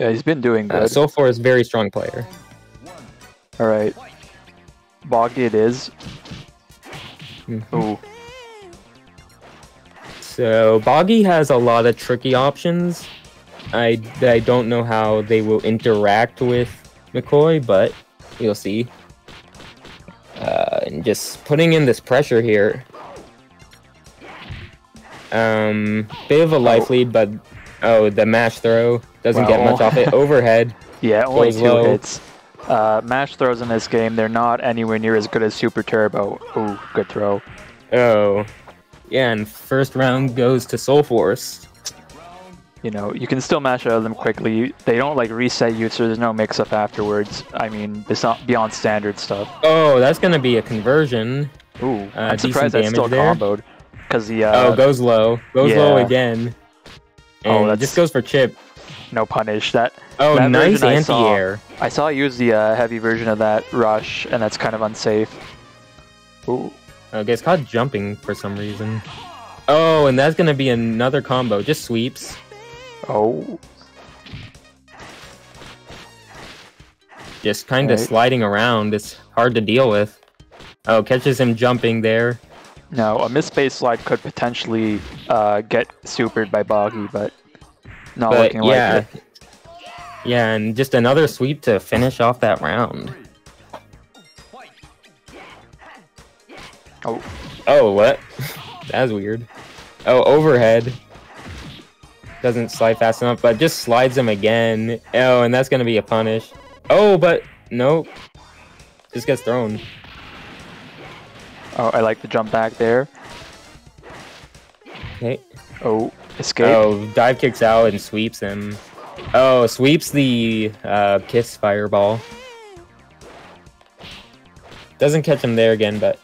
Yeah, he's been doing good. Uh, Soul Force, very strong player. All right. Boggy it is. Mm-hmm. Ooh. So Boggy has a lot of tricky options. I, I don't know how they will interact with McCoy, but you'll see. Uh, and just putting in this pressure here. Um, bit of a life oh. lead, but oh, the mash throw doesn't wow. get much off it. Overhead. Yeah, only two low. hits. Uh, mash throws in this game, they're not anywhere near as good as Super Turbo. Ooh, good throw. Oh. Yeah, and first round goes to Soul Force. You know, you can still mash out of them quickly. They don't, like, reset you, so there's no mix-up afterwards. I mean, it's not beyond standard stuff. Oh, that's going to be a conversion. Ooh, uh, I'm surprised that's still there. Comboed. Cause the, uh, oh, goes low. Goes yeah. low again. And oh, that just goes for chip. no punish. That oh, that nice anti-air. I, I saw I use the uh, heavy version of that rush, and that's kind of unsafe. Ooh. Okay, it's called jumping for some reason. Oh, and that's gonna be another combo. Just sweeps. Oh. Just kind of right. sliding around. It's hard to deal with. Oh, catches him jumping there. No, a missed base slide could potentially uh, get supered by Boggy, but not but looking yeah. like it. Yeah, and just another sweep to finish off that round. Oh. Oh, what? That was weird. Oh, overhead. Doesn't slide fast enough, but just slides him again. Oh, and that's going to be a punish. Oh, but nope. Just gets thrown. Oh, I like the jump back there. Okay. Oh, escape. Oh, dive kicks out and sweeps him. Oh, sweeps the uh, kiss fireball. Doesn't catch him there again, but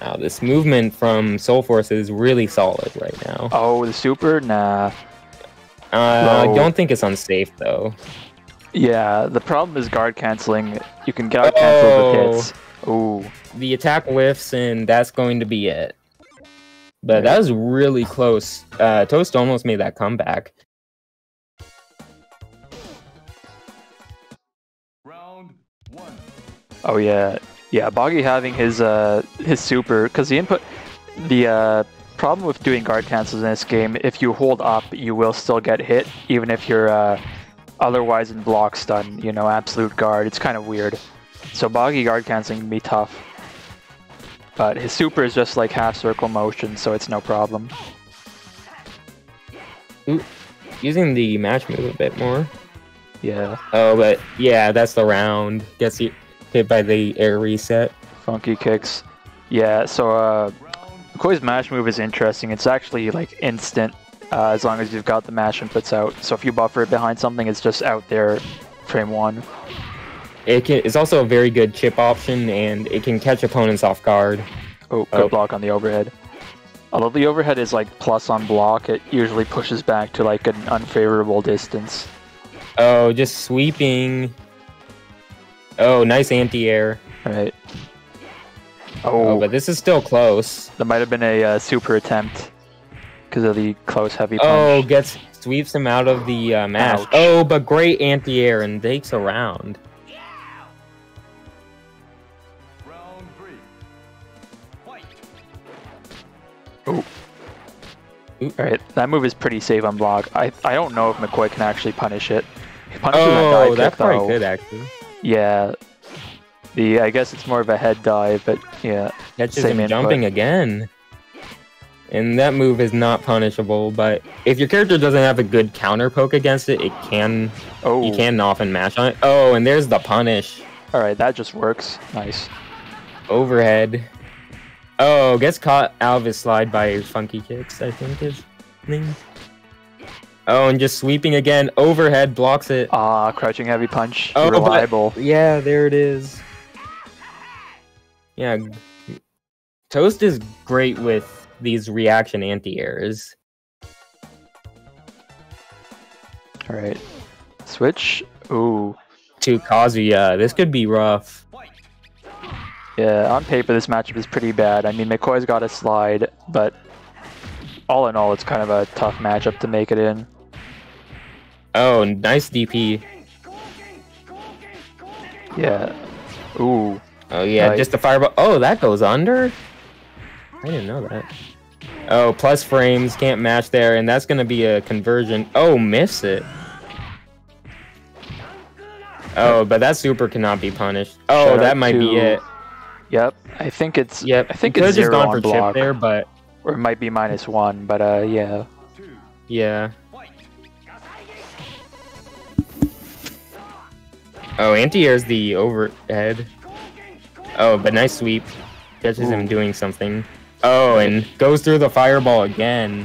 wow, this movement from Soul Force is really solid right now. Oh, the super? Nah. Uh, I don't think it's unsafe, though. Yeah, the problem is guard canceling. You can guard oh. cancel the hits. Ooh. The attack whiffs, and that's going to be it. But that was really close. Uh, Toast almost made that comeback. Round one. Oh yeah, yeah. Boggy having his uh his super because the input, the uh problem with doing guard cancels in this game, if you hold up, you will still get hit, even if you're uh otherwise in block stun. You know, absolute guard. It's kind of weird. So Boggy guard canceling can be tough. But his super is just like half circle motion, so it's no problem. Ooh, using the match move a bit more. Yeah. Oh, but yeah, that's the round. Gets hit by the air reset. Funky kicks. Yeah, so uh, McCoy's match move is interesting. It's actually like instant uh, as long as you've got the match inputs out. So if you buffer it behind something, it's just out there frame one. It can, it's also a very good chip option, and it can catch opponents off guard. Oh, good oh. block on the overhead. Although the overhead is like plus on block, it usually pushes back to like an unfavorable distance. Oh, just sweeping. Oh, nice anti-air. Right. Oh. oh, but this is still close. That might have been a uh, super attempt because of the close heavy punch. Oh, gets sweeps him out of the uh, match. Ouch. Oh, but great anti-air and takes a round. Ooh. Ooh. Alright, that move is pretty safe on block. I I don't know if McCoy can actually punish it. He punishes oh, that, that kick, probably though. Could actually. Yeah. The I guess it's more of a head dive, but yeah. That's just him jumping again. And that move is not punishable, but if your character doesn't have a good counter poke against it, it can oh. you can often mash on it. Oh, and there's the punish. Alright, that just works. Nice. Overhead. Oh, gets caught out of his slide by funky kicks, I think is thing. Oh, and just sweeping again, overhead blocks it. Ah, uh, crouching heavy punch. Oh, reliable. But, yeah, there it is. Yeah, Toast is great with these reaction anti-airs. All right, switch. Ooh, to Kazuya. This could be rough. Yeah, on paper this matchup is pretty bad. I mean, McCoy's got a slide, but all in all, it's kind of a tough matchup to make it in. Oh, nice D P. Yeah. Ooh. Oh yeah, like, just the fireball. Oh, that goes under? I didn't know that. Oh, plus frames, can't match there, and that's gonna be a conversion. Oh, miss it. Oh, but that super cannot be punished. Oh, that might be it. Yep, I think it's. Yep, I think it's zero on block there, but or it might be minus one, but uh, yeah, yeah. Oh, anti-air's the overhead. Oh, but nice sweep. Catches Ooh. him doing something. Oh, and goes through the fireball again.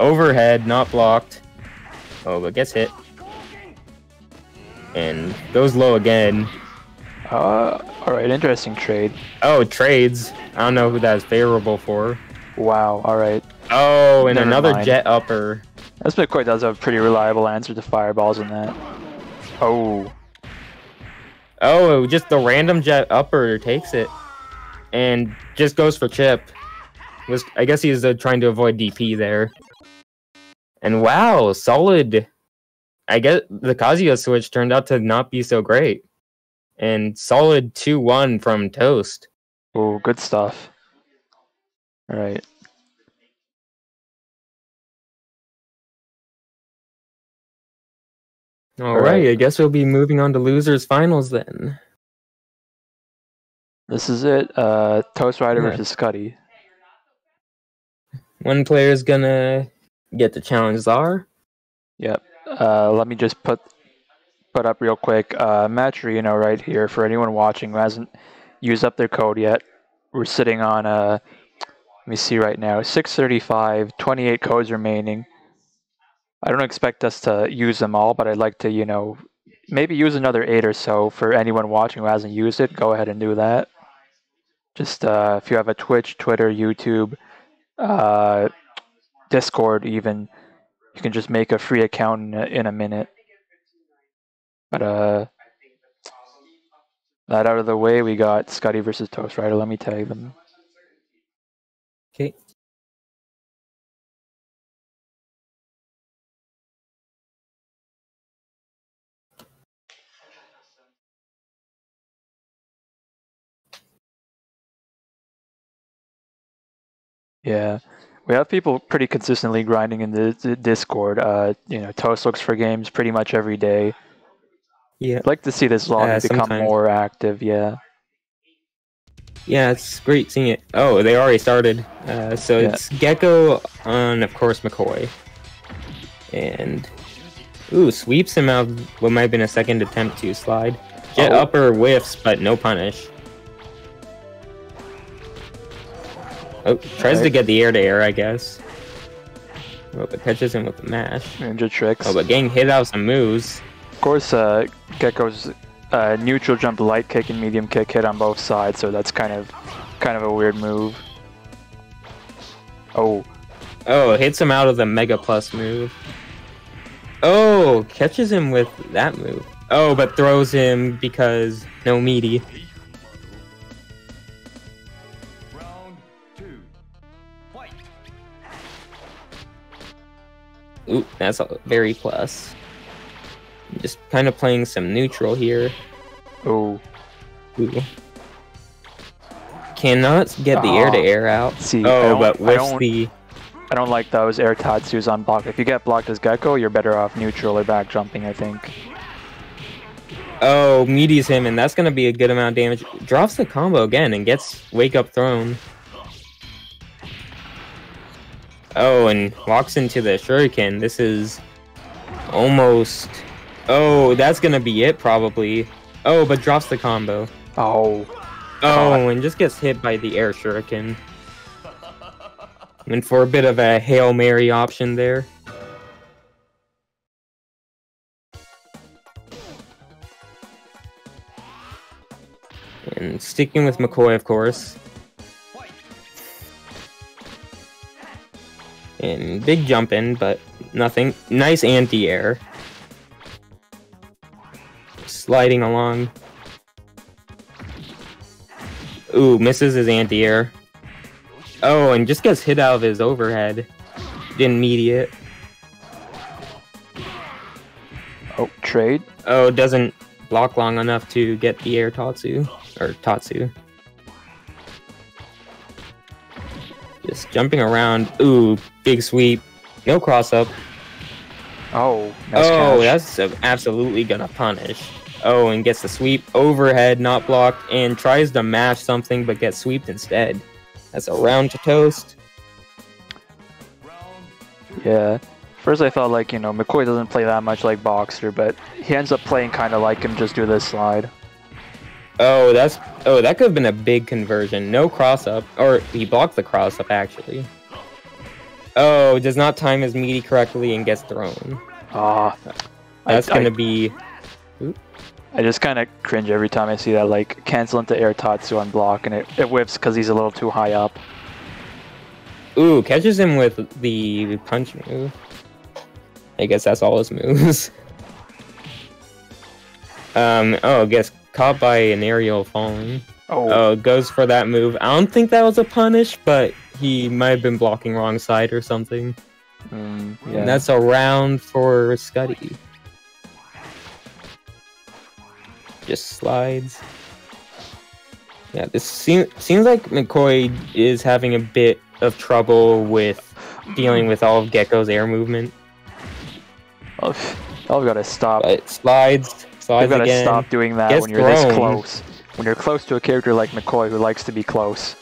Overhead, not blocked. Oh, but gets hit. And goes low again. Uh, alright, interesting trade. Oh, trades. I don't know who that is favorable for. Wow, alright. Oh, and Never another mind. jet upper. This McCoy does have a pretty reliable answer to fireballs in that. Oh. Oh, just the random jet upper takes it and just goes for chip. Was, I guess he's uh, trying to avoid D P there. And wow, solid. I guess the Kazuya switch turned out to not be so great. And solid two one from Toast. Oh, good stuff. All right. All right, I guess we'll be moving on to losers finals then. This is it. Uh, Toast Rider yeah. versus Scuddy. One player is gonna get to challenge Zar. Yep. Uh, let me just put put up real quick. Uh, Matcherino right here for anyone watching who hasn't used up their code yet. We're sitting on uh, let me see right now, six thirty-five, twenty-eight codes remaining. I don't expect us to use them all, but I'd like to, you know, maybe use another eight or so for anyone watching who hasn't used it. Go ahead and do that. Just uh, if you have a Twitch, Twitter, YouTube, uh, Discord even, you can just make a free account in a, in a minute. But uh, that out of the way, we got Scuddy versus Toast Rider. Let me tag them. Okay. Yeah, we have people pretty consistently grinding in the, the Discord. Uh, you know, Toast looks for games pretty much every day. Yeah, I'd like to see this lobby uh, become sometimes. more active. Yeah. Yeah, it's great seeing it. Oh, they already started. Uh, so yeah. It's Gekko on, of course, McCoy, and ooh, sweeps him out. What might have been a second attempt to slide. Jet oh. upper whiffs, but no punish. Oh, tries right. to get the air-to-air, -air, I guess. Oh, but catches him with the mash. Ninja tricks. Oh, but getting hit out some moves. Of course, uh, Gekko's uh, neutral jump, light kick, and medium kick hit on both sides, so that's kind of, kind of a weird move. Oh. Oh, hits him out of the Mega Plus move. Oh, catches him with that move. Oh, but throws him because no meaty. Ooh, that's a very plus. Just kind of playing some neutral here. Oh. Ooh. Cannot get the air-to-air -air out. See, oh, but with the... I don't like those air tatsus on block. If you get blocked as Gekko, you're better off neutral or back jumping, I think. Oh, meaties him, and that's going to be a good amount of damage. Drops the combo again and gets wake up thrown. Oh, and walks into the shuriken. This is almost... Oh, that's going to be it, probably. Oh, but drops the combo. Oh. Oh, and just gets hit by the air shuriken. And for a bit of a Hail Mary option there. And sticking with McCoy, of course. And big jump in, but nothing. Nice anti-air. Sliding along. Ooh, misses his anti-air. Oh, and just gets hit out of his overhead. Didn't meaty it. Oh, trade. Oh, doesn't block long enough to get the air tatsu. Or tatsu. Just jumping around. Ooh, big sweep. No cross up. Oh, nice oh, catch. That's absolutely gonna punish. Oh, and gets the sweep. Overhead, not blocked, and tries to mash something but gets sweeped instead. That's a round to Toast. Yeah. First I thought, like, you know, McCoy doesn't play that much like Boxer, but he ends up playing kind of like him, just do this slide. Oh, that's oh, that could have been a big conversion. No cross up, or he blocked the cross up actually. Oh, does not time his meaty correctly and gets thrown. Ah, uh, that's I, gonna I, be. Oops. I just kind of cringe every time I see that, like cancel into air tatsu on block, and it it whips because he's a little too high up. Ooh, catches him with the punch move. I guess that's all his moves. um, oh, gets caught by an aerial falling. Oh. Oh, goes for that move. I don't think that was a punish, but he might have been blocking wrong side or something. Mm, yeah. And that's a round for Scuddy. Just slides. Yeah, this seem seems like McCoy is having a bit of trouble with dealing with all of Gecko's air movement. Oh, I've got to stop. But slides, slides You've got to stop doing that when you're thrown. this close. When you're close to a character like McCoy who likes to be close.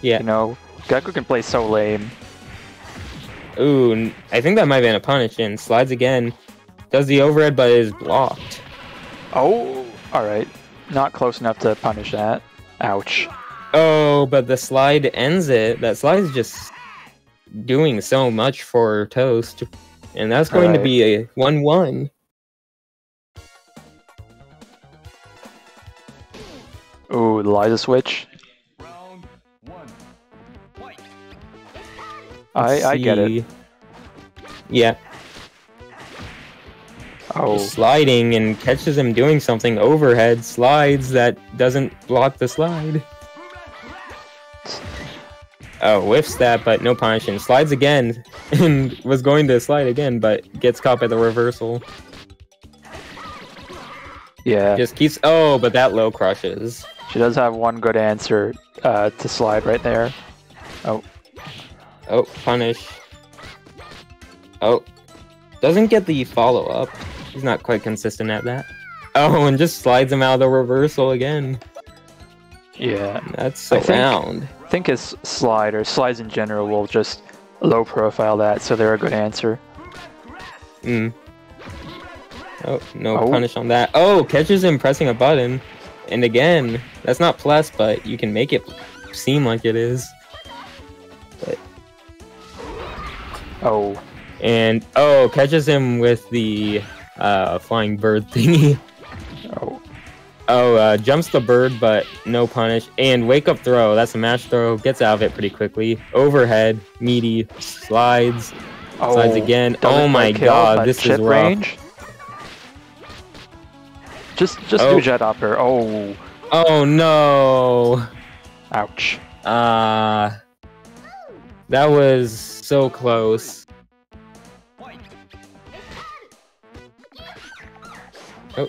Yeah. You know, Gekko can play so lame. Ooh, I think that might have been a punish, and slides again. Does the overhead, but is blocked. Oh, alright. Not close enough to punish that. Ouch. Oh, but the slide ends it. That slide is just doing so much for Toast. And that's going right. to be a one one. Ooh, Liza switch. I, I get it. Yeah. Oh. Sliding and catches him doing something overhead, slides that doesn't block the slide. Oh, whiffs that, but no punishing. Slides again, and was going to slide again, but gets caught by the reversal. Yeah. Just keeps... Oh, but that low crushes. She does have one good answer uh, to slide right there. Oh. Oh, punish. Oh. Doesn't get the follow-up. He's not quite consistent at that. Oh, and just slides him out of the reversal again. Yeah. That's a round. I think his slide, or slides in general, will just low-profile that, so they're a good answer. Hmm. Oh, no oh. punish on that. Oh, catches him pressing a button. And again, that's not plus, but you can make it seem like it is. But... Oh. And, oh, catches him with the uh, flying bird thingy. Oh. Oh, uh, jumps the bird, but no punish. And wake up throw. That's a mash throw. Gets out of it pretty quickly. Overhead. Meaty. Slides. Oh, slides again. Oh my god, this is rough. Range? Just, just oh. do jet hopper. Oh. Oh no. Ouch. Uh, that was so close. Oh.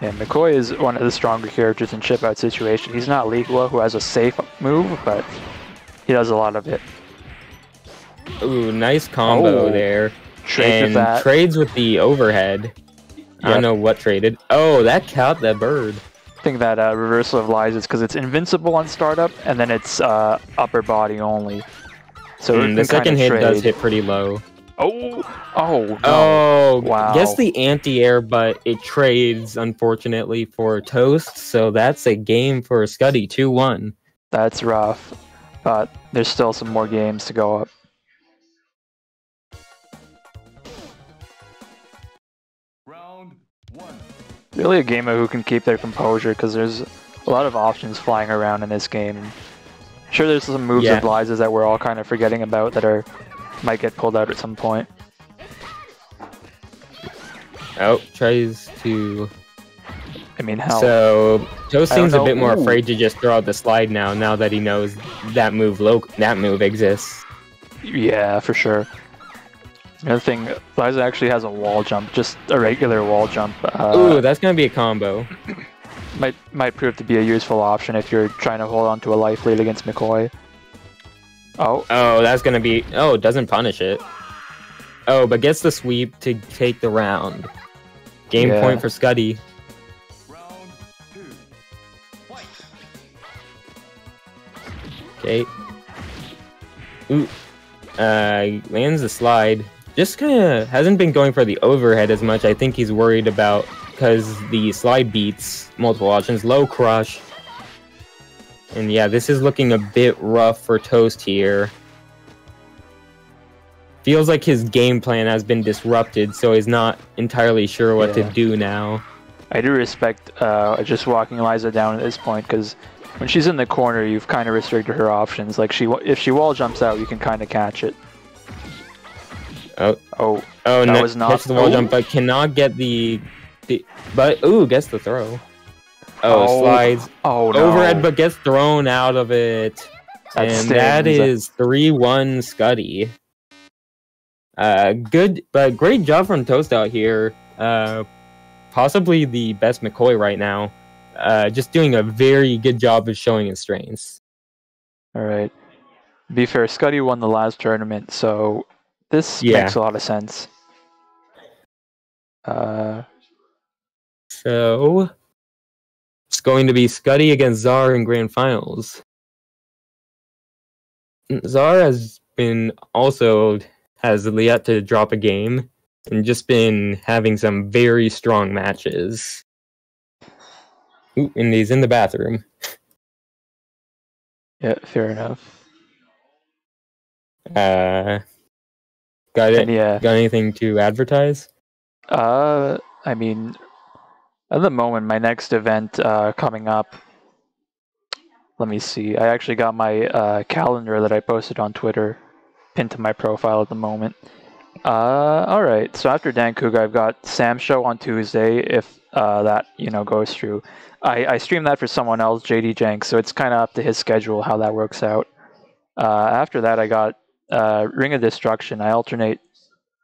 And McCoy is one of the stronger characters in chip-out situation. He's not Liwa, who has a safe move, but he does a lot of it. Ooh, nice combo oh. there. Trades and that. trades with the overhead. Yep. I don't know what traded. Oh, that count that bird. I think that uh, reversal of Lies is because it's invincible on startup, and then it's uh, upper body only. So mm, the second hit trade. does hit pretty low. Oh! Oh! No. Oh! Wow! Guess the anti-air, but it trades unfortunately for Toast, so that's a game for Scuddy, two one. That's rough, but there's still some more games to go up. Round one. Really, a gamer who can keep their composure because there's a lot of options flying around in this game. Sure, there's some moves yeah. of Liza's that we're all kind of forgetting about that are. Might get pulled out at some point. Oh, tries to... I mean, how? So, Toast seems a bit more Ooh. afraid to just throw out the slide now, now that he knows that move lo that move exists. Yeah, for sure. Another thing, Liza actually has a wall jump, just a regular wall jump. Uh, Ooh, that's going to be a combo. might, might prove to be a useful option if you're trying to hold on to a life lead against McCoy. Oh. Oh, that's gonna be... Oh, doesn't punish it. Oh, but gets the sweep to take the round. Game yeah. point for Scuddy. Round two. Okay. Ooh. Uh, lands the slide. Just kinda hasn't been going for the overhead as much. I think he's worried about... Because the slide beats multiple options. Low crush. And yeah, this is looking a bit rough for Toast here. Feels like his game plan has been disrupted, so he's not entirely sure what yeah. to do now. I do respect uh, just walking Liza down at this point, because when she's in the corner, you've kind of restricted her options. Like, she, if she wall jumps out, you can kind of catch it. Oh, oh, oh! That was not. Gets the wall jump, but cannot get the, the. But ooh, gets the throw. Oh, oh slides. Oh no! Overhead, but gets thrown out of it. That and that is three one Scuddy. Uh, good, but uh, great job from Toast out here. Uh, possibly the best McCoy right now. Uh, just doing a very good job of showing his strengths. All right. To be fair, Scuddy won the last tournament, so this yeah. makes a lot of sense. Uh, so it's going to be Scuddy against Zar in grand finals. Zar has been also has yet to drop a game and just been having some very strong matches. Ooh, and he's in the bathroom. Yeah, fair enough. Uh, got it. Yeah. Got anything to advertise? Uh, I mean, at the moment, my next event uh, coming up. Let me see. I actually got my uh, calendar that I posted on Twitter pinned to my profile at the moment. Uh, all right. So after Dan-Ku-Ga, I've got Sam's show on Tuesday. If uh, that you know goes through, I, I stream that for someone else, J D Jenks. So it's kind of up to his schedule how that works out. Uh, after that, I got uh, Ring of Destruction. I alternate,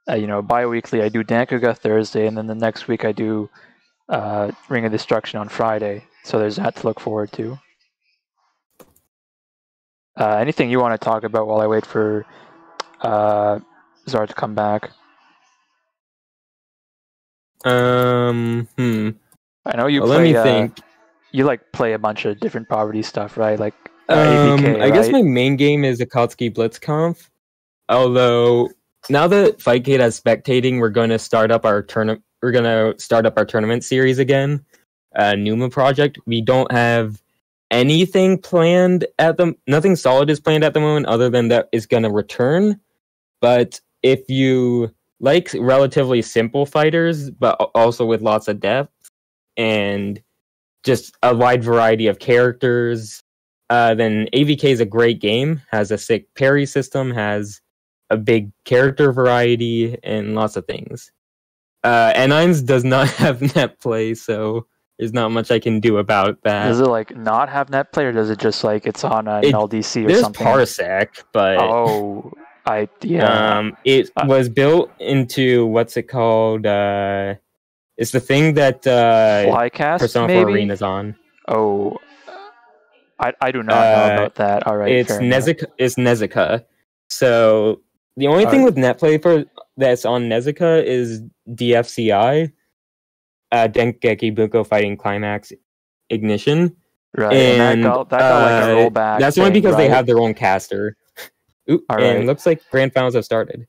uh, you know, bi-weekly. I do Dan-Ku-Ga Thursday, and then the next week I do uh, Ring of Destruction on Friday. So there's that to look forward to. Uh, anything you want to talk about while I wait for uh, Zar to come back? Um, hmm. I know you well, play. Let me uh, think. You like play a bunch of different property stuff, right? Like uh, um, A V K, I right? guess my main game is Akatsuki Blitzconf. Although now that Fightcade has spectating, we're going to start up our tournament. We're going to start up our tournament series again. Uh, Numa Project. We don't have anything planned at the nothing solid is planned at the moment other than that is going to return. But if you like relatively simple fighters but also with lots of depth and just a wide variety of characters, uh then A V K is a great game. Has a sick parry system, has a big character variety and lots of things. uh N nines does not have net play, so there's not much I can do about that. Does it like not have net play, or does it just like it's on an it, L D C or something? There's Parsec, but oh, I yeah. Um, it uh, was built into what's it called? Uh, it's the thing that uh, Flycast Persona maybe? four Arena's on. Oh, I I do not uh, know about that. All right, it's Nezuka. It's Nezuka. So the only All thing right. with net play for that's on Nezuka is D F C I. Uh, Dengeki Bunko Fighting Climax Ignition. Right. And, and that got, that got uh, like a rollback. That's only because right? they have their own caster. Oop, and right. looks like Grand Finals have started.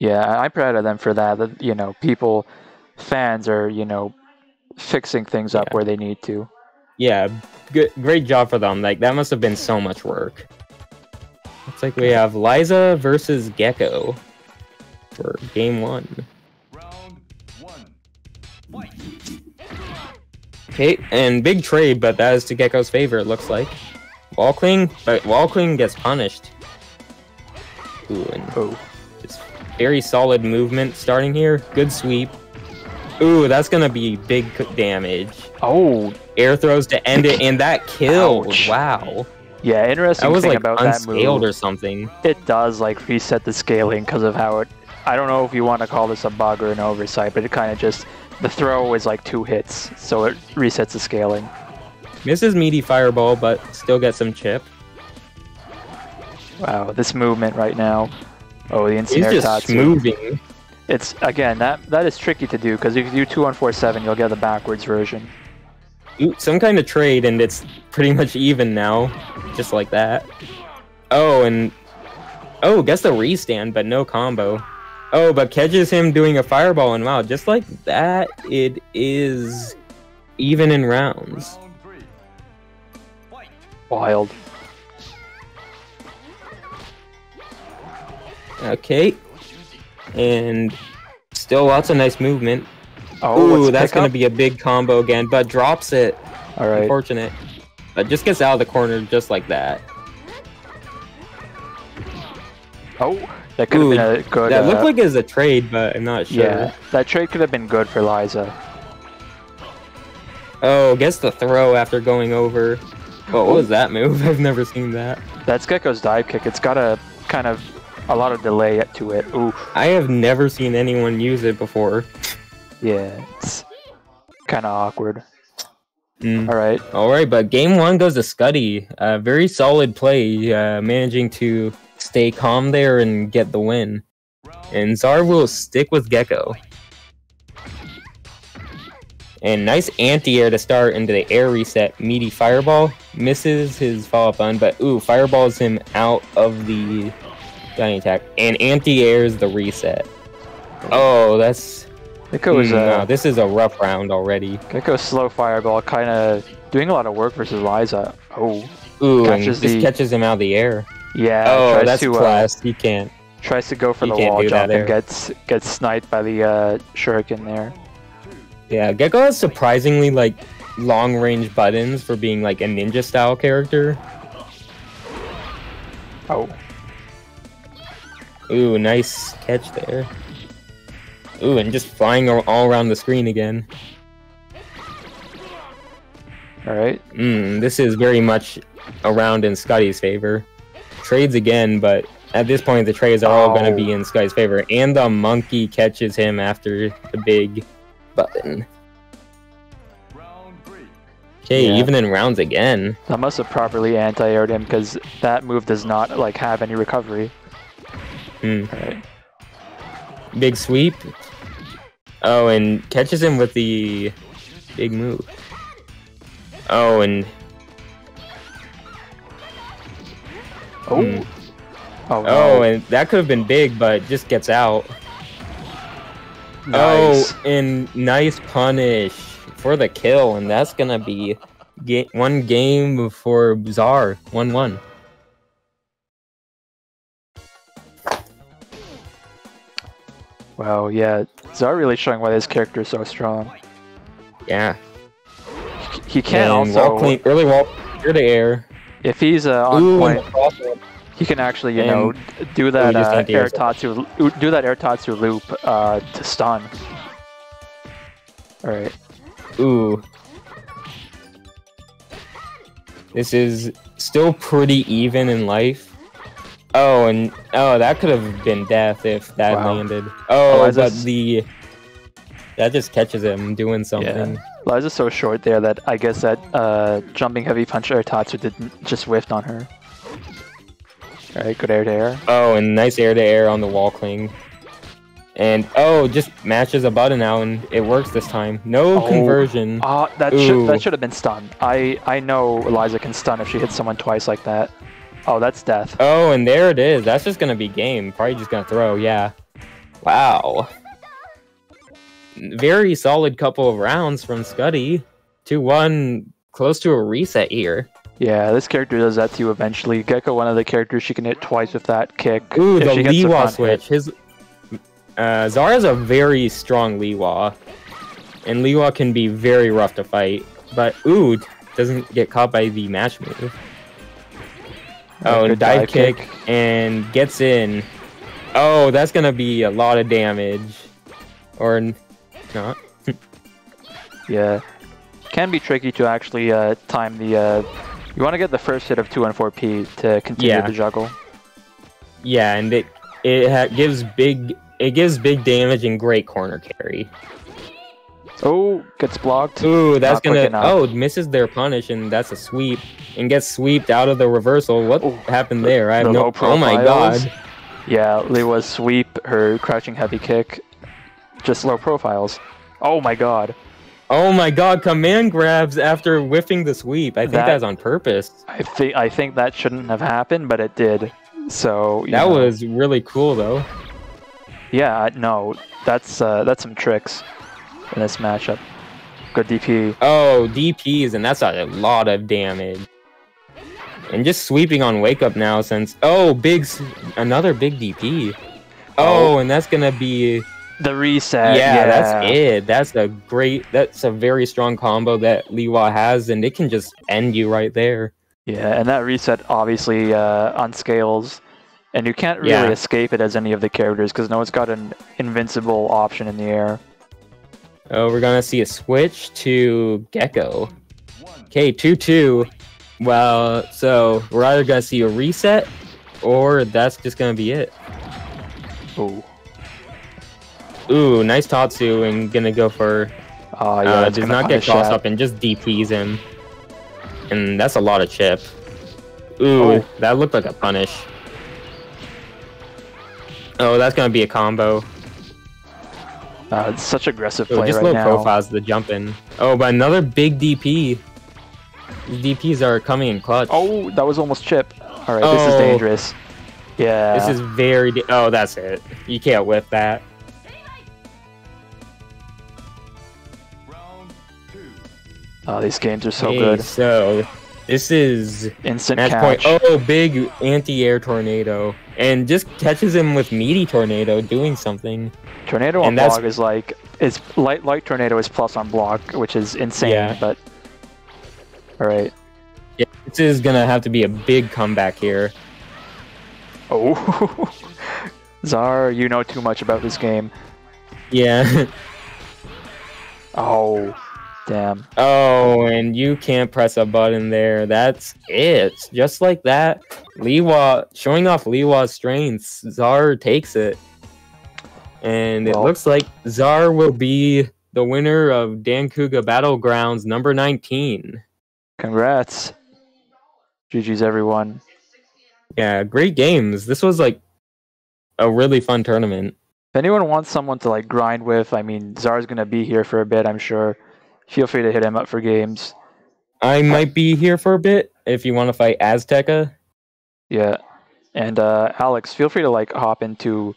Yeah, I'm proud of them for that. that you know, people, fans are, you know, fixing things up yeah. where they need to. Yeah, good, great job for them. Like, that must have been so much work. Looks like we have Liza versus Gekko for game one. Okay, and big trade, but that is to Gecko's favor, it looks like. Wall cling, but wall cling gets punished. Ooh, and oh, it's very solid movement starting here. Good sweep. Ooh, that's gonna be big damage. Oh, air throws to end it, and that killed. Ouch. Wow. Yeah, interesting. That was thing like about unscaled that move. or something. It does like reset the scaling because of how it. I don't know if you want to call this a bug or an oversight, but it kind of just. The throw is like two hits, so it resets the scaling. Misses meaty fireball, but still gets some chip. Wow, this movement right now. Oh, the Incineratatsu. He's just moving. It's, again, that that is tricky to do, because if you do two one four seven, you'll get the backwards version. Ooh, some kind of trade, and it's pretty much even now. Just like that. Oh, and... Oh, gets the restand, but no combo. Oh, but catches him doing a fireball, and wow, just like that, it is even in rounds. Wild. Okay. And still lots of nice movement. Oh, ooh, that's going to be a big combo again, but drops it. All right. Unfortunate. But just gets out of the corner just like that. Oh, that could Ooh, have been a good... That uh, looked like it was a trade, but I'm not sure. Yeah, that trade could have been good for Liza. Oh, gets the throw after going over. Oh, what was that move? I've never seen that. That's Gekko's dive kick. It's got a kind of a lot of delay to it. Ooh. I have never seen anyone use it before. Yeah, it's kind of awkward. Mm. All right. All right, but game one goes to Scuddy. Uh, very solid play, uh, managing to stay calm there and get the win. And Zar will stick with Gekko. And nice anti-air to start into the air reset. Meaty fireball misses his follow-up on, but ooh, fireballs him out of the dining attack. And anti-airs the reset. Oh, that's... Gekko is mm, a, no, this is a rough round already. Gekko's slow fireball kind of doing a lot of work versus Liza. Oh, ooh, catches and the... catches him out of the air. Yeah. Oh, that's to, class. Uh, he can't. Tries to go for the wall jump and gets gets sniped by the uh, shuriken there. Yeah, Gekko has surprisingly like long range buttons for being like a ninja style character. Oh. Ooh, nice catch there. Ooh, and just flying all around the screen again. All right. Mm, this is very much a round in Scuddy's favor. Trades again, but at this point the trades are all oh. going to be in Scuddy's favor. And the monkey catches him after the big button. Okay, yeah. Even in rounds again. I must have properly anti-aired him because that move does not like have any recovery. Mm. All right. Big sweep. Oh, and catches him with the big move. Oh, and oh, mm. oh, no. oh, and that could have been big, but just gets out. Nice. Oh, and nice punish for the kill, and that's gonna be ga one game for Zar, one one. Wow, yeah, Zar really showing why this character is so strong. Yeah, he, he can and also wall clean, early wall clear to air. If he's uh, on Ooh, point, he can actually you and know do that uh, air tatsu, do that air tatsu loop uh, to stun. All right. Ooh, this is still pretty even in life. Oh, and oh, that could have been death if that wow. landed. Oh, Eliza's, but the that just catches him doing something. Yeah. Liza's so short there that I guess that uh, jumping heavy punch air tatsu didn't just whiffed on her. All right, good air to air. Oh, and nice air to air on the wall cling. And oh, just matches a button out, and it works this time. No oh, conversion. Ah, uh, that Ooh. should that should have been stunned. I I know Liza can stun if she hits someone twice like that. Oh, that's death. Oh, and there it is. That's just going to be game. Probably just going to throw, yeah. Wow. Very solid couple of rounds from Scuddy. two one, close to a reset here. Yeah, this character does that to you eventually. Gekko, one of the characters she can hit twice with that kick. Ooh, the Liwa switch. His, uh, Zara's a very strong Liwa. And Liwa can be very rough to fight. But, ooh, doesn't get caught by the match move. Oh, and dive, dive kick, kick and gets in. Oh, that's gonna be a lot of damage, or not. Yeah, can be tricky to actually uh, time the. Uh, you want to get the first hit of two and four P to continue yeah. the juggle. Yeah, and it it ha gives big it gives big damage and great corner carry. Oh, gets blocked. Ooh, that's gonna. Oh, misses their punish, and that's a sweep, and gets sweeped out of the reversal. What Ooh, happened there? I have the no. Oh my god. Yeah, Liwa's sweep, her crouching heavy kick, just low profiles. Oh my god. Oh my god! Command grabs after whiffing the sweep. I think that, that's on purpose. I think I think that shouldn't have happened, but it did. So that know. was really cool, though. Yeah. No, that's uh, that's some tricks in this matchup. Good D P. Oh, D Ps, and that's a lot of damage. And just sweeping on wake up now since... Oh, big... Another big D P. Oh, oh and that's gonna be... The reset. Yeah, yeah, that's it. That's a great... That's a very strong combo that Liwa has, and it can just end you right there. Yeah, and that reset obviously uh, unscales And you can't really yeah. escape it as any of the characters, because no one's got an invincible option in the air. Oh, we're gonna see a switch to Gekko. Okay, two two. Well, so we're either gonna see a reset, or that's just gonna be it. Ooh. Ooh, nice Tatsu, and gonna go for... Uh, yeah, uh, does not get crossed up and just D Ps him. And that's a lot of chip. Ooh, oh. That looked like a punish. Oh, that's gonna be a combo. Uh, it's such aggressive play. Ooh, just right low now. Profiles the jump in. Oh, but another big D P. These D Ps are coming in clutch. Oh, that was almost chip. All right, oh. This is dangerous. Yeah. This is very... Oh, that's it. You can't whip that. Oh, these games are so okay, good. So, this is... Instant match catch. Point. Oh, big anti-air tornado. And just catches him with meaty tornado doing something. Tornado on block is like... Is light, light tornado is plus on block, which is insane, yeah. but... All right. Yeah, this is going to have to be a big comeback here. Oh. Zar, you know too much about this game. Yeah. Oh, damn. Oh, and you can't press a button there. That's it. Just like that. Liwa, showing off Liwa's strengths, Zar takes it. And well. It looks like Zar will be the winner of Dan-Ku-Ga Battlegrounds number nineteen. Congrats. G G's everyone. Yeah, great games. This was like a really fun tournament. If anyone wants someone to like grind with, I mean, Zar's going to be here for a bit, I'm sure. Feel free to hit him up for games. I might be here for a bit if you want to fight Azteca. Yeah. And uh, Alex, feel free to like hop into...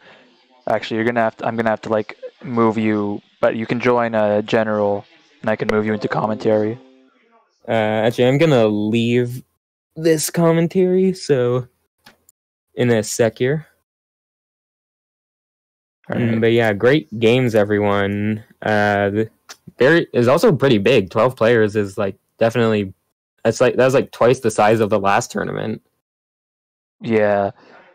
Actually, you're going to have to... I'm going to have to like move you, but you can join a general and I can move you into commentary. Uh, actually, I'm gonna leave this commentary, so in a sec here. All right. Mm, but yeah, great games, everyone. Uh, the, there is also pretty big. Twelve players is like definitely. That's like that's like twice the size of the last tournament. Yeah,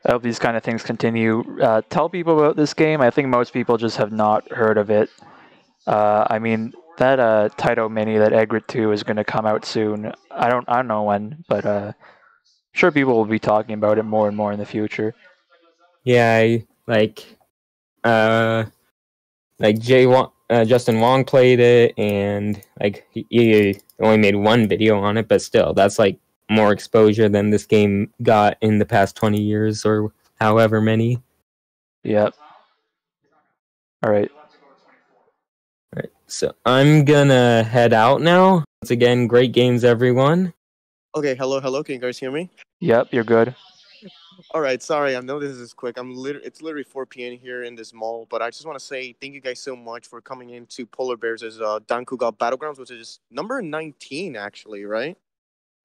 I hope these kind of things continue. Uh, tell people about this game. I think most people just have not heard of it. Uh, I mean. That uh, Taito mini, that Egret two is going to come out soon. I don't, I don't know when, but uh, I'm sure people will be talking about it more and more in the future. Yeah, I, like, uh, like Jay, Wong, uh, Justin Wong played it, and like he, he only made one video on it, but still, that's like more exposure than this game got in the past twenty years or however many. Yep. All right. Alright, so I'm gonna head out now. Once again, great games, everyone. Okay, hello, hello. Can you guys hear me? Yep, you're good. Alright, sorry. I know this is quick. I'm literally, it's literally four P M here in this mall, but I just want to say thank you guys so much for coming into Polar Bair's uh, Dan-Ku-Ga Battlegrounds, which is number nineteen, actually, right?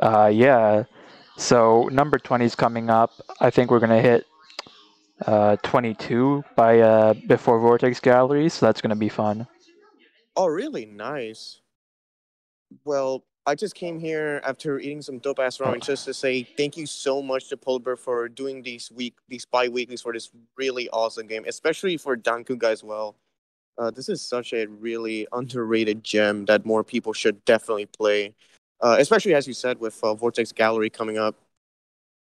Uh, yeah. So number twenty is coming up. I think we're gonna hit uh twenty-two by uh before Vortex Gallery, so that's gonna be fun. Oh, really? Nice. Well, I just came here after eating some dope-ass ramen just to say thank you so much to Polar Bair for doing these week, these bi-weeklies for this really awesome game, especially for Dan-Ku-Ga as well. Uh, this is such a really underrated gem that more people should definitely play, uh, especially, as you said, with uh, Vortex Gallery coming up.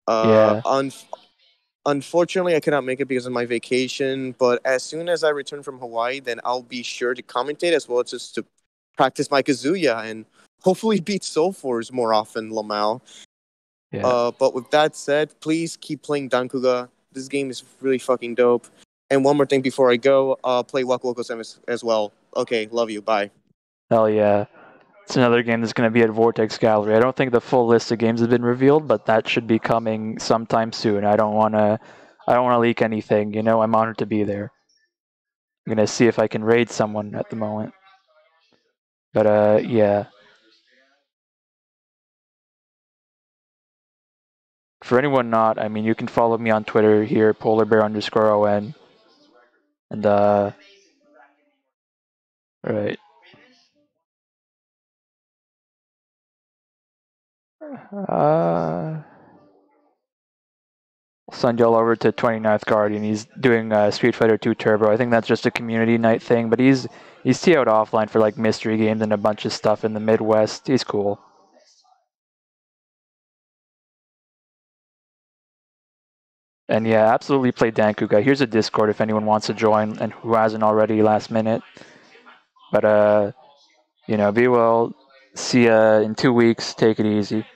Uh, yeah. Un Unfortunately, I cannot make it because of my vacation, but as soon as I return from Hawaii, then I'll be sure to commentate as well, just to practice my Kazuya and hopefully beat Soul Force more often, Lamau. Yeah. Uh, but with that said, please keep playing Dan-Ku-Ga. This game is really fucking dope. And one more thing before I go, uh, play Wako Wako Sam as, as well. Okay, love you, bye. Hell yeah. It's another game that's going to be at Vortex Gallery. I don't think the full list of games have been revealed, but that should be coming sometime soon. I don't want to, I don't want to leak anything. You know, I'm honored to be there. I'm going to see if I can raid someone at the moment. But uh, yeah. For anyone not, I mean, you can follow me on Twitter here, polarbear underscore on, and uh, all right. Uh, Sun Joel over to twenty-ninth Guard, and he's doing uh, Street Fighter two Turbo. I think that's just a community night thing, but he's he's T O'd offline for like mystery games and a bunch of stuff in the Midwest. He's cool. And yeah, absolutely play Dan-Ku-Ga. Here's a Discord if anyone wants to join and who hasn't already last minute. But, uh, you know, be well. See ya in two weeks. Take it easy.